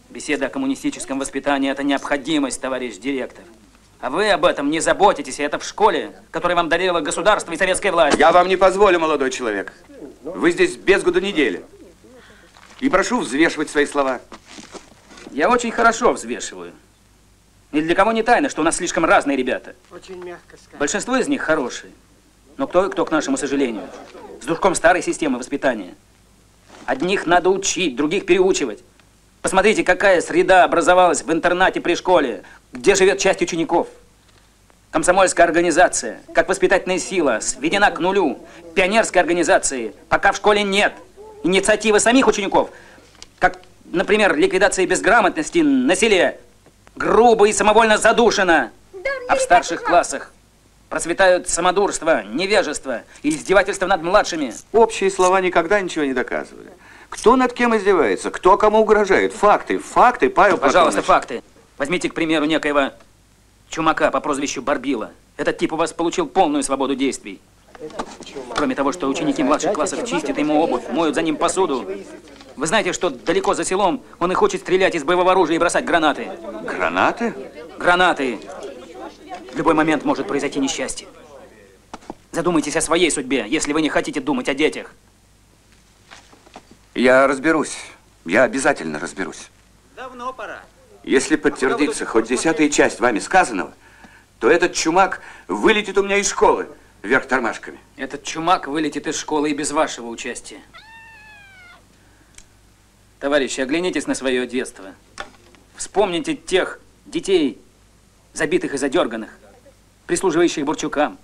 Беседа о коммунистическом воспитании – это необходимость, товарищ директор. А вы об этом не заботитесь, и это в школе, которая вам дарила государство и советская власть. Я вам не позволю, молодой человек. Вы здесь без году недели. И прошу взвешивать свои слова. Я очень хорошо взвешиваю. И для кого не тайна, что у нас слишком разные ребята. Очень мягко сказать. Большинство из них хорошие. Но кто и кто, к нашему сожалению. С душком старой системы воспитания. Одних надо учить, других переучивать. Посмотрите, какая среда образовалась в интернате при школе, где живет часть учеников. Комсомольская организация, как воспитательная сила, сведена к нулю. Пионерской организации пока в школе нет. Инициативы самих учеников, как, например, ликвидация безграмотности на селе, грубо и самовольно задушена. Да, а в старших классах процветают самодурство, невежество и издевательство над младшими. Общие слова никогда ничего не доказывали. Кто над кем издевается, кто кому угрожает. Факты, факты, Павел Платонович. Пожалуйста, факты. Возьмите, к примеру, некоего чумака по прозвищу Бырбилэ. Этот тип у вас получил полную свободу действий. Кроме того, что ученики младших классов чистят ему обувь, моют за ним посуду. Вы знаете, что далеко за селом он и хочет стрелять из боевого оружия и бросать гранаты. Гранаты? Гранаты. В любой момент может произойти несчастье. Задумайтесь о своей судьбе, если вы не хотите думать о детях. Я разберусь. Я обязательно разберусь. Давно пора. Если подтвердится хоть 10-я часть вами сказанного, то этот чумак вылетит у меня из школы. Вверх тормашками. Этот чумак вылетит из школы и без вашего участия. Товарищи, оглянитесь на свое детство. Вспомните тех детей, забитых и задерганных, прислуживающих бурчукам.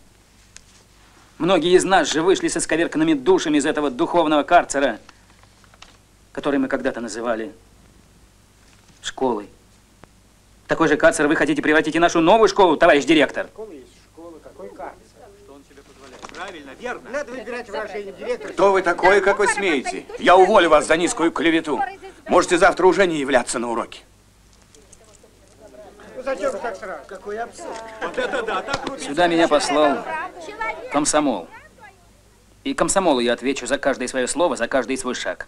Многие из нас же вышли с исковерканными душами из этого духовного карцера, который мы когда-то называли школой. Такой же карцер вы хотите превратить и нашу новую школу, товарищ директор? Правильно, верно. Надо выбирать выражение директора. Кто вы такой, какой смеете? Я уволю вас за низкую клевету. Можете завтра уже не являться на уроки. Сюда меня послал комсомол. И комсомолу я отвечу за каждое свое слово, за каждый свой шаг.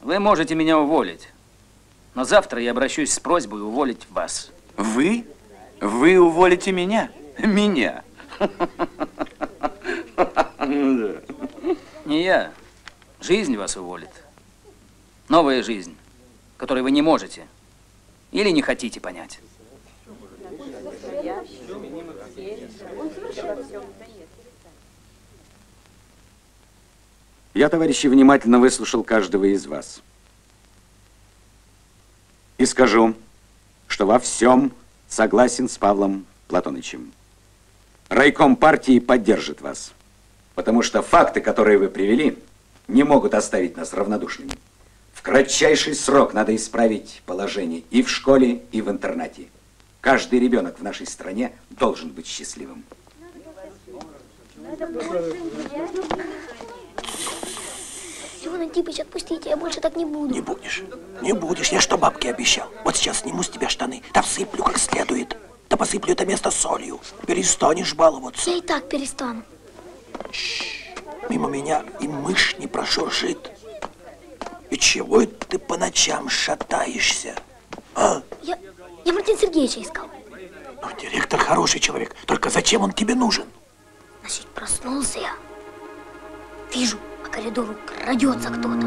Вы можете меня уволить, но завтра я обращусь с просьбой уволить вас. Вы? Вы уволите меня? Меня? Да. не я. Жизнь вас уволит. Новая жизнь, которую вы не можете или не хотите понять. Я, товарищи, внимательно выслушал каждого из вас. И скажу, что во всем согласен с Павлом Платонычем. Райком партии поддержит вас, потому что факты, которые вы привели, не могут оставить нас равнодушными. В кратчайший срок надо исправить положение и в школе, и в интернате. Каждый ребенок в нашей стране должен быть счастливым. Леон Антипович, отпустите, я больше так не буду. Не будешь. Не будешь. Я что бабке обещал? Вот сейчас сниму с тебя штаны, да всыплю как следует. Да посыплю это место солью. Перестанешь баловаться. Я и так перестану. Мимо меня и мышь не прошуршит. И чего это ты по ночам шатаешься? А? Я Мартына Сергеевича искал. Ну, директор хороший человек. Только зачем он тебе нужен? Значит, проснулся я. Вижу. Коридору крадется кто-то.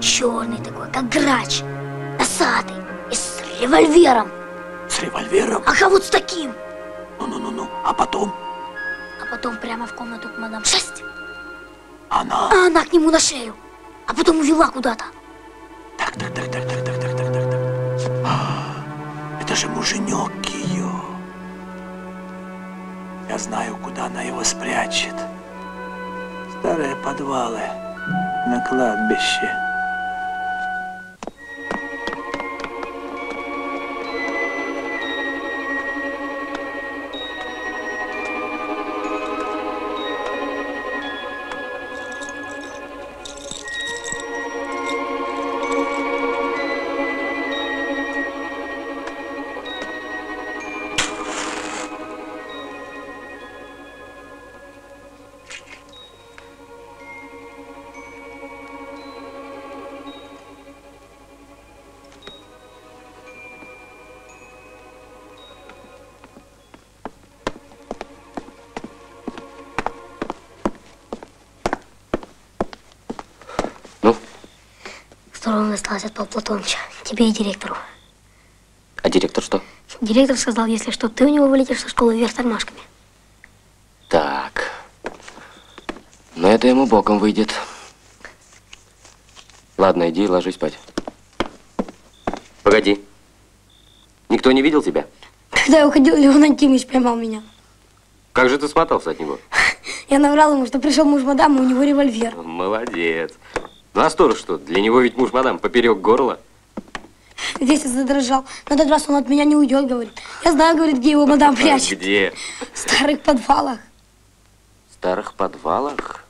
Черный такой, как грач. Носатый. И с револьвером. С револьвером? Ага, вот с таким. Ну-ну-ну-ну. А потом? А потом прямо в комнату к мадам 6. Она? А она к нему на шею. А потом увела куда-то. Так. Это же муженек ее. Я знаю, куда она его спрячет. Старые подвалы на кладбище. Осталось от Павла Платоновича. Тебе и директору. А директор что? Директор сказал, если что, ты у него вылетишь со школы вверх тормашками. Так. Но это ему боком выйдет. Ладно, иди и ложись спать. Погоди. Никто не видел тебя? Когда я уходил, Леон Антипович поймал меня. Как же ты спотался от него? Я наврал ему, что пришел муж мадам, и у него револьвер. Молодец. Ну а сторож что? Для него ведь муж мадам поперек горла. Весь задрожал. На этот раз он от меня не уйдет, говорит. Я знаю, говорит, где его мадам прячет. Где? В старых подвалах. В старых подвалах?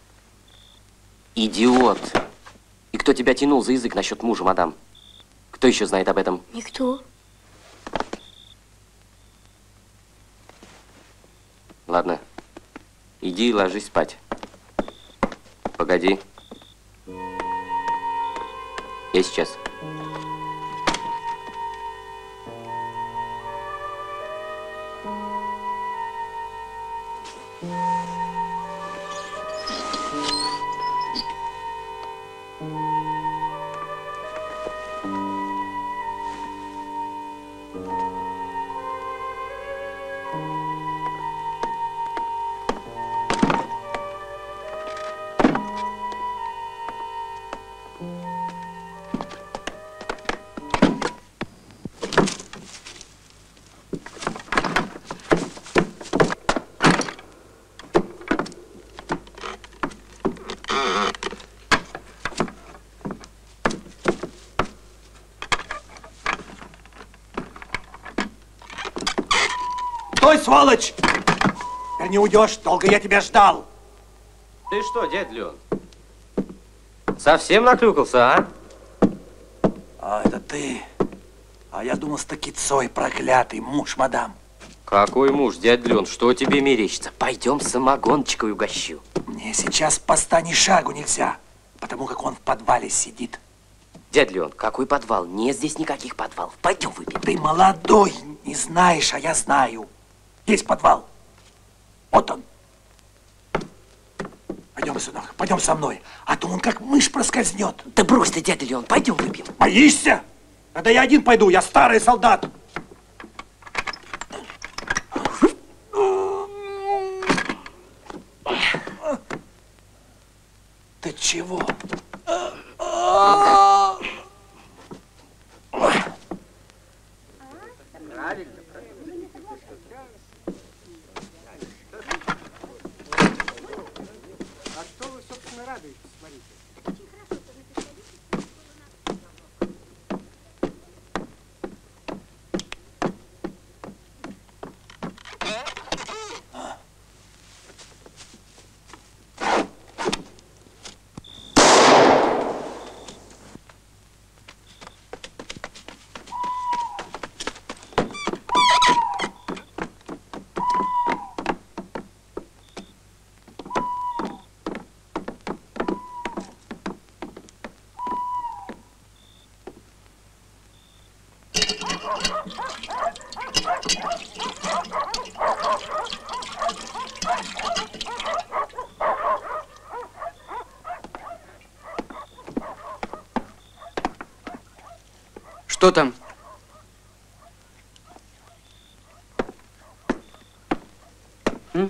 Идиот! И кто тебя тянул за язык насчет мужа мадам? Кто еще знает об этом? Никто. Ладно. Иди и ложись спать. Погоди. Я сейчас. Сволочь! Ты не уйдешь, долго я тебя ждал. Ты что, дядь Леон? Совсем наклюкался, а? А это ты? А я думал, Стокицой, проклятый муж мадам. Какой муж, дядь Леон? Что тебе мерещится? Пойдем самогоночкой угощу. Мне сейчас поста ни шагу нельзя, потому как он в подвале сидит. Дядь Леон, какой подвал? Нет здесь никаких подвалов. Пойдем выпьем. Ты молодой, не знаешь, а я знаю. Есть подвал. Вот он. Пойдем. Бысунов, пойдем со мной, а то он как мышь проскользнет. Да брось ты, дядя Леон, пойдем выпьем. Боишься? Да я один пойду, я старый солдат. Ты чего? Что там? М?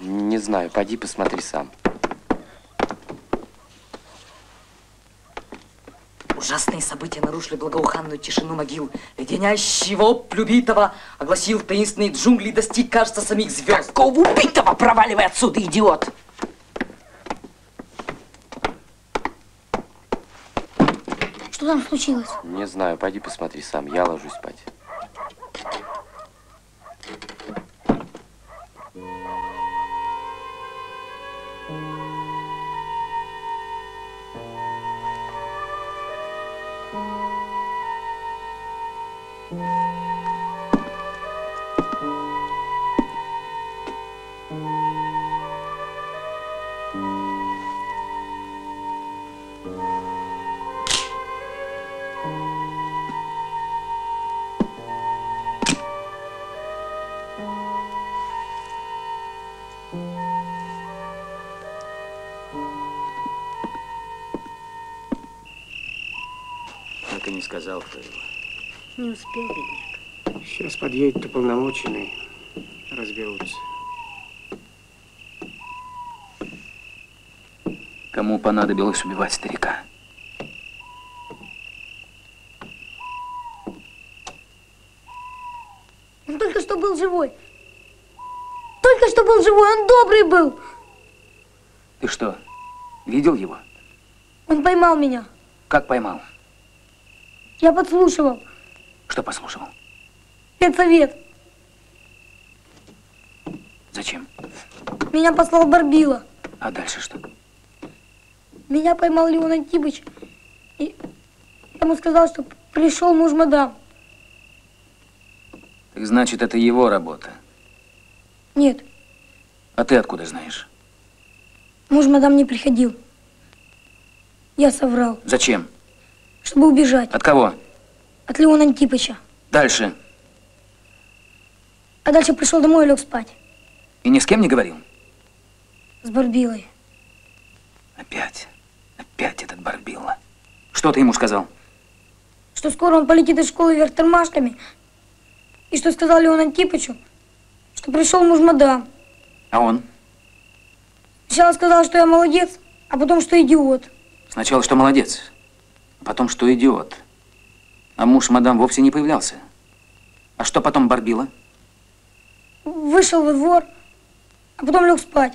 Не знаю, пойди посмотри сам. Ужасные события нарушили благоуханную тишину могил. Леденящий вопль убитого огласил таинственные джунгли и достиг, кажется, самих звезд. Какого убитого? Проваливай отсюда, идиот! Что там случилось? Не знаю, пойди посмотри сам, я ложусь спать. Сказал, кто его. Не успел, бедняк. Сейчас подъедет уполномоченный, разберутся. Кому понадобилось убивать старика? Он только что был живой. Только что был живой, он добрый был. Ты что, видел его? Он поймал меня. Как поймал? Я подслушивал. Что подслушивал? Педсовет. Зачем? Меня послал Бырбилэ. А дальше что? Меня поймал Леон Антипович. И я ему сказал, что пришел муж мадам. Так значит, это его работа? Нет. А ты откуда знаешь? Муж мадам не приходил. Я соврал. Зачем? Чтобы убежать. От кого? От Леона Антиповича. Дальше? А дальше пришел домой и лег спать. И ни с кем не говорил? С Бырбилой. Опять. Опять этот Бырбилэ. Что ты ему сказал? Что скоро он полетит из школы вверх тормашками. И что сказал Леону Антиповичу, что пришел муж мадам. А он? Сначала сказал, что я молодец, а потом, что идиот. Сначала, что молодец. Потом, что идиот. А муж мадам вовсе не появлялся. А что потом Бырбилэ? Вышел во двор, а потом лег спать.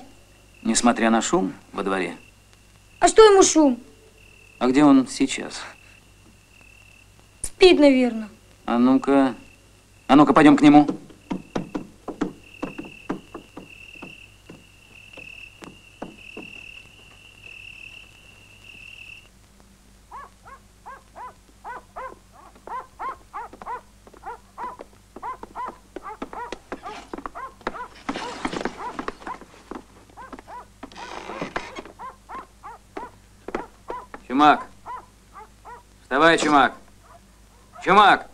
Несмотря на шум во дворе? А что ему шум? А где он сейчас? Спит, наверное. А ну-ка, пойдем к нему. Чумак! Вставай, Чумак! Чумак!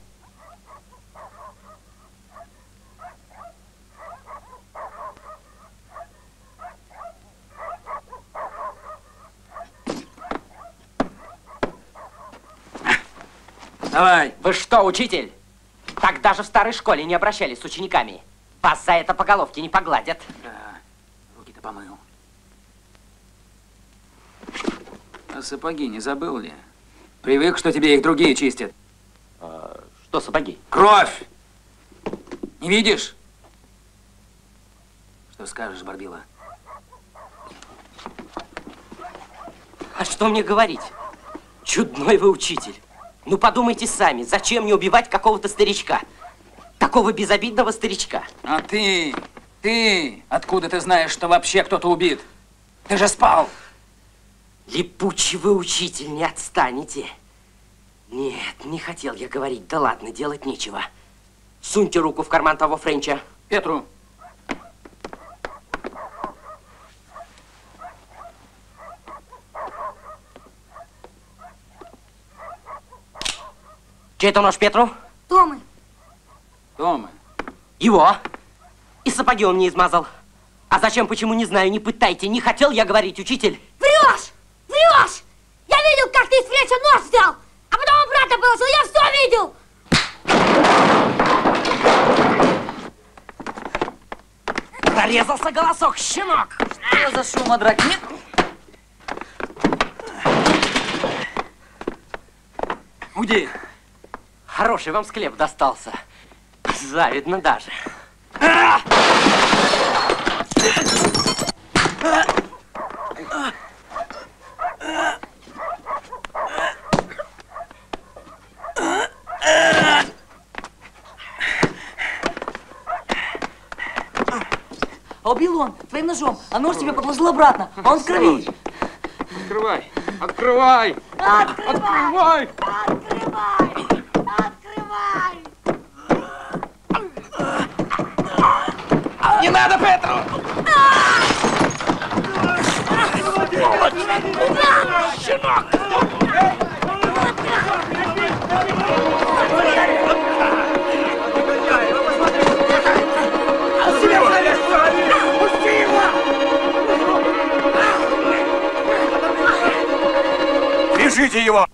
Давай. Вы что, учитель? Так даже в старой школе не обращались с учениками. Вас за это по головке не погладят. Да, руки-то помыл. А сапоги не забыл ли? Привык, что тебе их другие чистят. А, что сапоги? Кровь! Не видишь? Что скажешь, Бырбилэ? А что мне говорить? Чудной вы учитель. Ну подумайте сами, зачем мне убивать какого-то старичка? Такого безобидного старичка. А ты, откуда ты знаешь, что вообще кто-то убит? Ты же спал. Липучий вы учитель, не отстанете. Нет, не хотел я говорить, да ладно, делать нечего. Суньте руку в карман того Френча. Петру. Чей это нож, Петру? Томы. Томы? Его. И сапоги он мне измазал. А зачем, почему, не знаю, не пытайте. Не хотел я говорить, учитель. Врешь! Врешь! Я видел, как ты из Френча нож взял, а потом обратно положил. Я все видел! Зарезался голосок, щенок! Что за шумодракни? Уйди! Хороший вам склеп достался. Завидно даже. А убил он твоим ножом, а нож тебе подложил обратно, а он в крови. Открывай, открывай! Открывай! Открывай! Открывай! Не надо, Петру! Щенок! Вяжите его!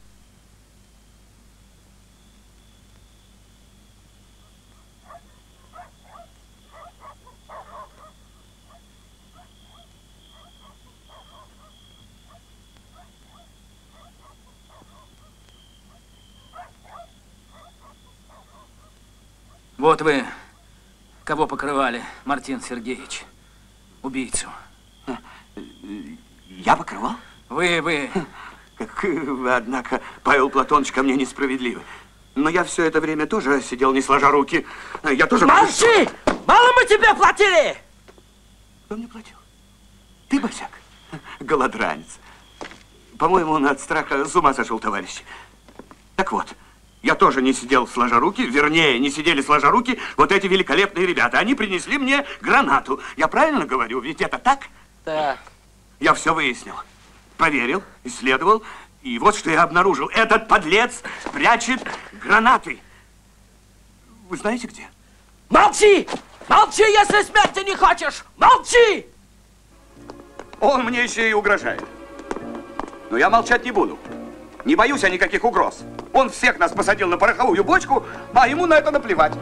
Вот вы кого покрывали, Мартын Сергеевич, убийцу. Я покрывал? Вы. Как вы, однако, Павел Платонович, ко мне несправедливы. Но я все это время тоже сидел, не сложа руки. Я тоже... Молчи! Мало мы тебе платили! Кто мне платил? Ты, босяк, голодранец. По-моему, он от страха с ума сошел, товарищи. Так вот. Я тоже не сидел сложа руки, вернее, не сидели сложа руки вот эти великолепные ребята. Они принесли мне гранату. Я правильно говорю? Ведь это так? Так. Я все выяснил, проверил, исследовал, и вот что я обнаружил. Этот подлец прячет гранаты. Вы знаете где? Молчи! Молчи, если смерти не хочешь! Молчи! Он мне еще и угрожает. Но я молчать не буду. Не боюсь я никаких угроз. Он всех нас посадил на пороховую бочку, а ему на это наплевать.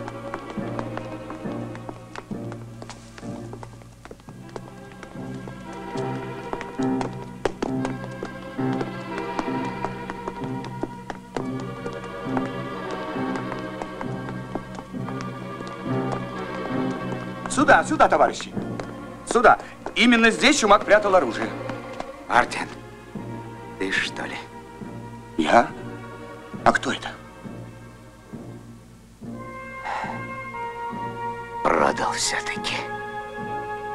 Сюда, сюда, товарищи. Сюда. Именно здесь Чумак прятал оружие. Мартин, ты что ли? Я? А кто это? Продал все-таки.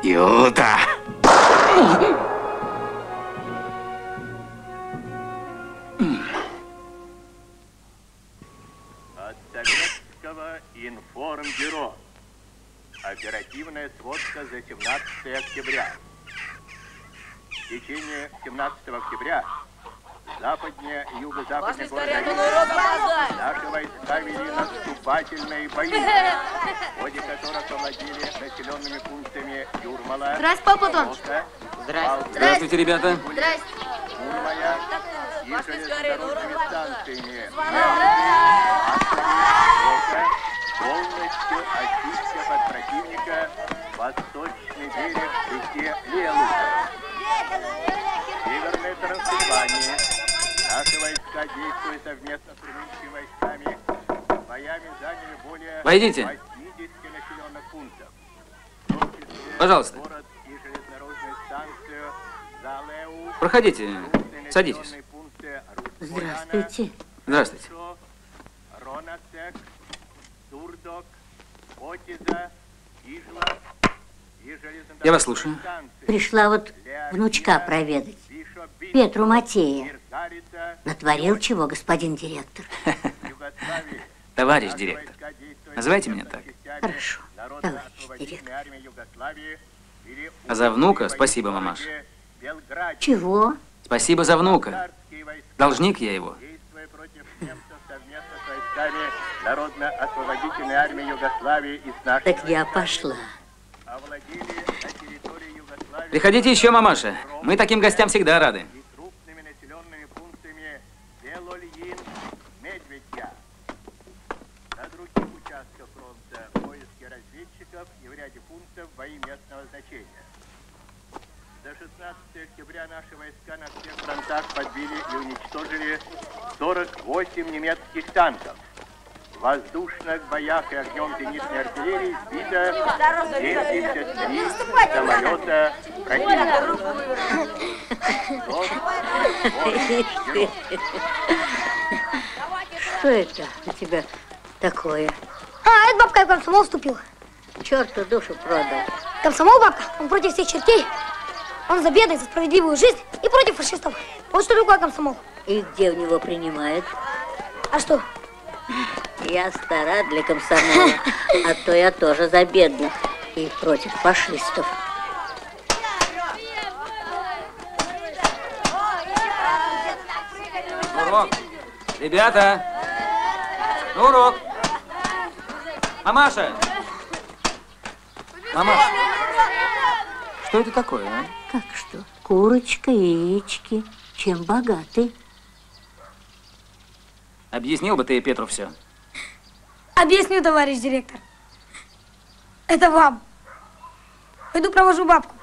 Иуда! От Советского информбюро. Оперативная сводка за 17 октября. В течение 17 октября западнее и юго-западнее города наши войска вели наступательные бои, в ходе которых овладели населенными пунктами Юрмала. Здравствуйте, папа Платоныч. Здравствуйте, ребята. Здравствуйте. если дорожными станциями полностью очистив от противника восточный берег реки Лелуга. В Северной Трансильвании наши войска, действуя совместно с румынскими войсками, боями заняли более 80 населенных пунктов. Пожалуйста. Город и железнодорожную станцию Залеу. Проходите, садитесь. Здравствуйте. Здравствуйте. Ронатек, Турдок, Отиза, Ижла и железнодорожная. Я вас слушаю. Пришла вот внучка проведать, Петру Матея. Натворил чего, господин директор? Товарищ директор. Называйте меня так. Хорошо. А за внука спасибо, мамаша. Чего? Спасибо за внука. Должник я его. Так я пошла. Приходите еще, мамаша. Мы таким гостям всегда рады. Местного значения. До 16 октября наши войска на всех фронтах подбили и уничтожили 48 немецких танков. В воздушных боях и огнем зенитной артиллерии сбито 73 самолета противника. Что это у тебя такое? А, это бабка в комсомол вступила. Черту душу продал. Комсомол, бабка, он против всех чертей. Он за бедность, за справедливую жизнь и против фашистов. Вот что такое комсомол. И где у него принимают? А что? Я стара для комсомола, а то я тоже за бедных и против фашистов. Урок! Ребята! Ну, урок! Мамаша! Мама, что это такое, а? Как что? Курочка, яички. Чем богаты? Объяснил бы ты Петру все. Объясню, товарищ директор. Это вам. Пойду провожу бабку.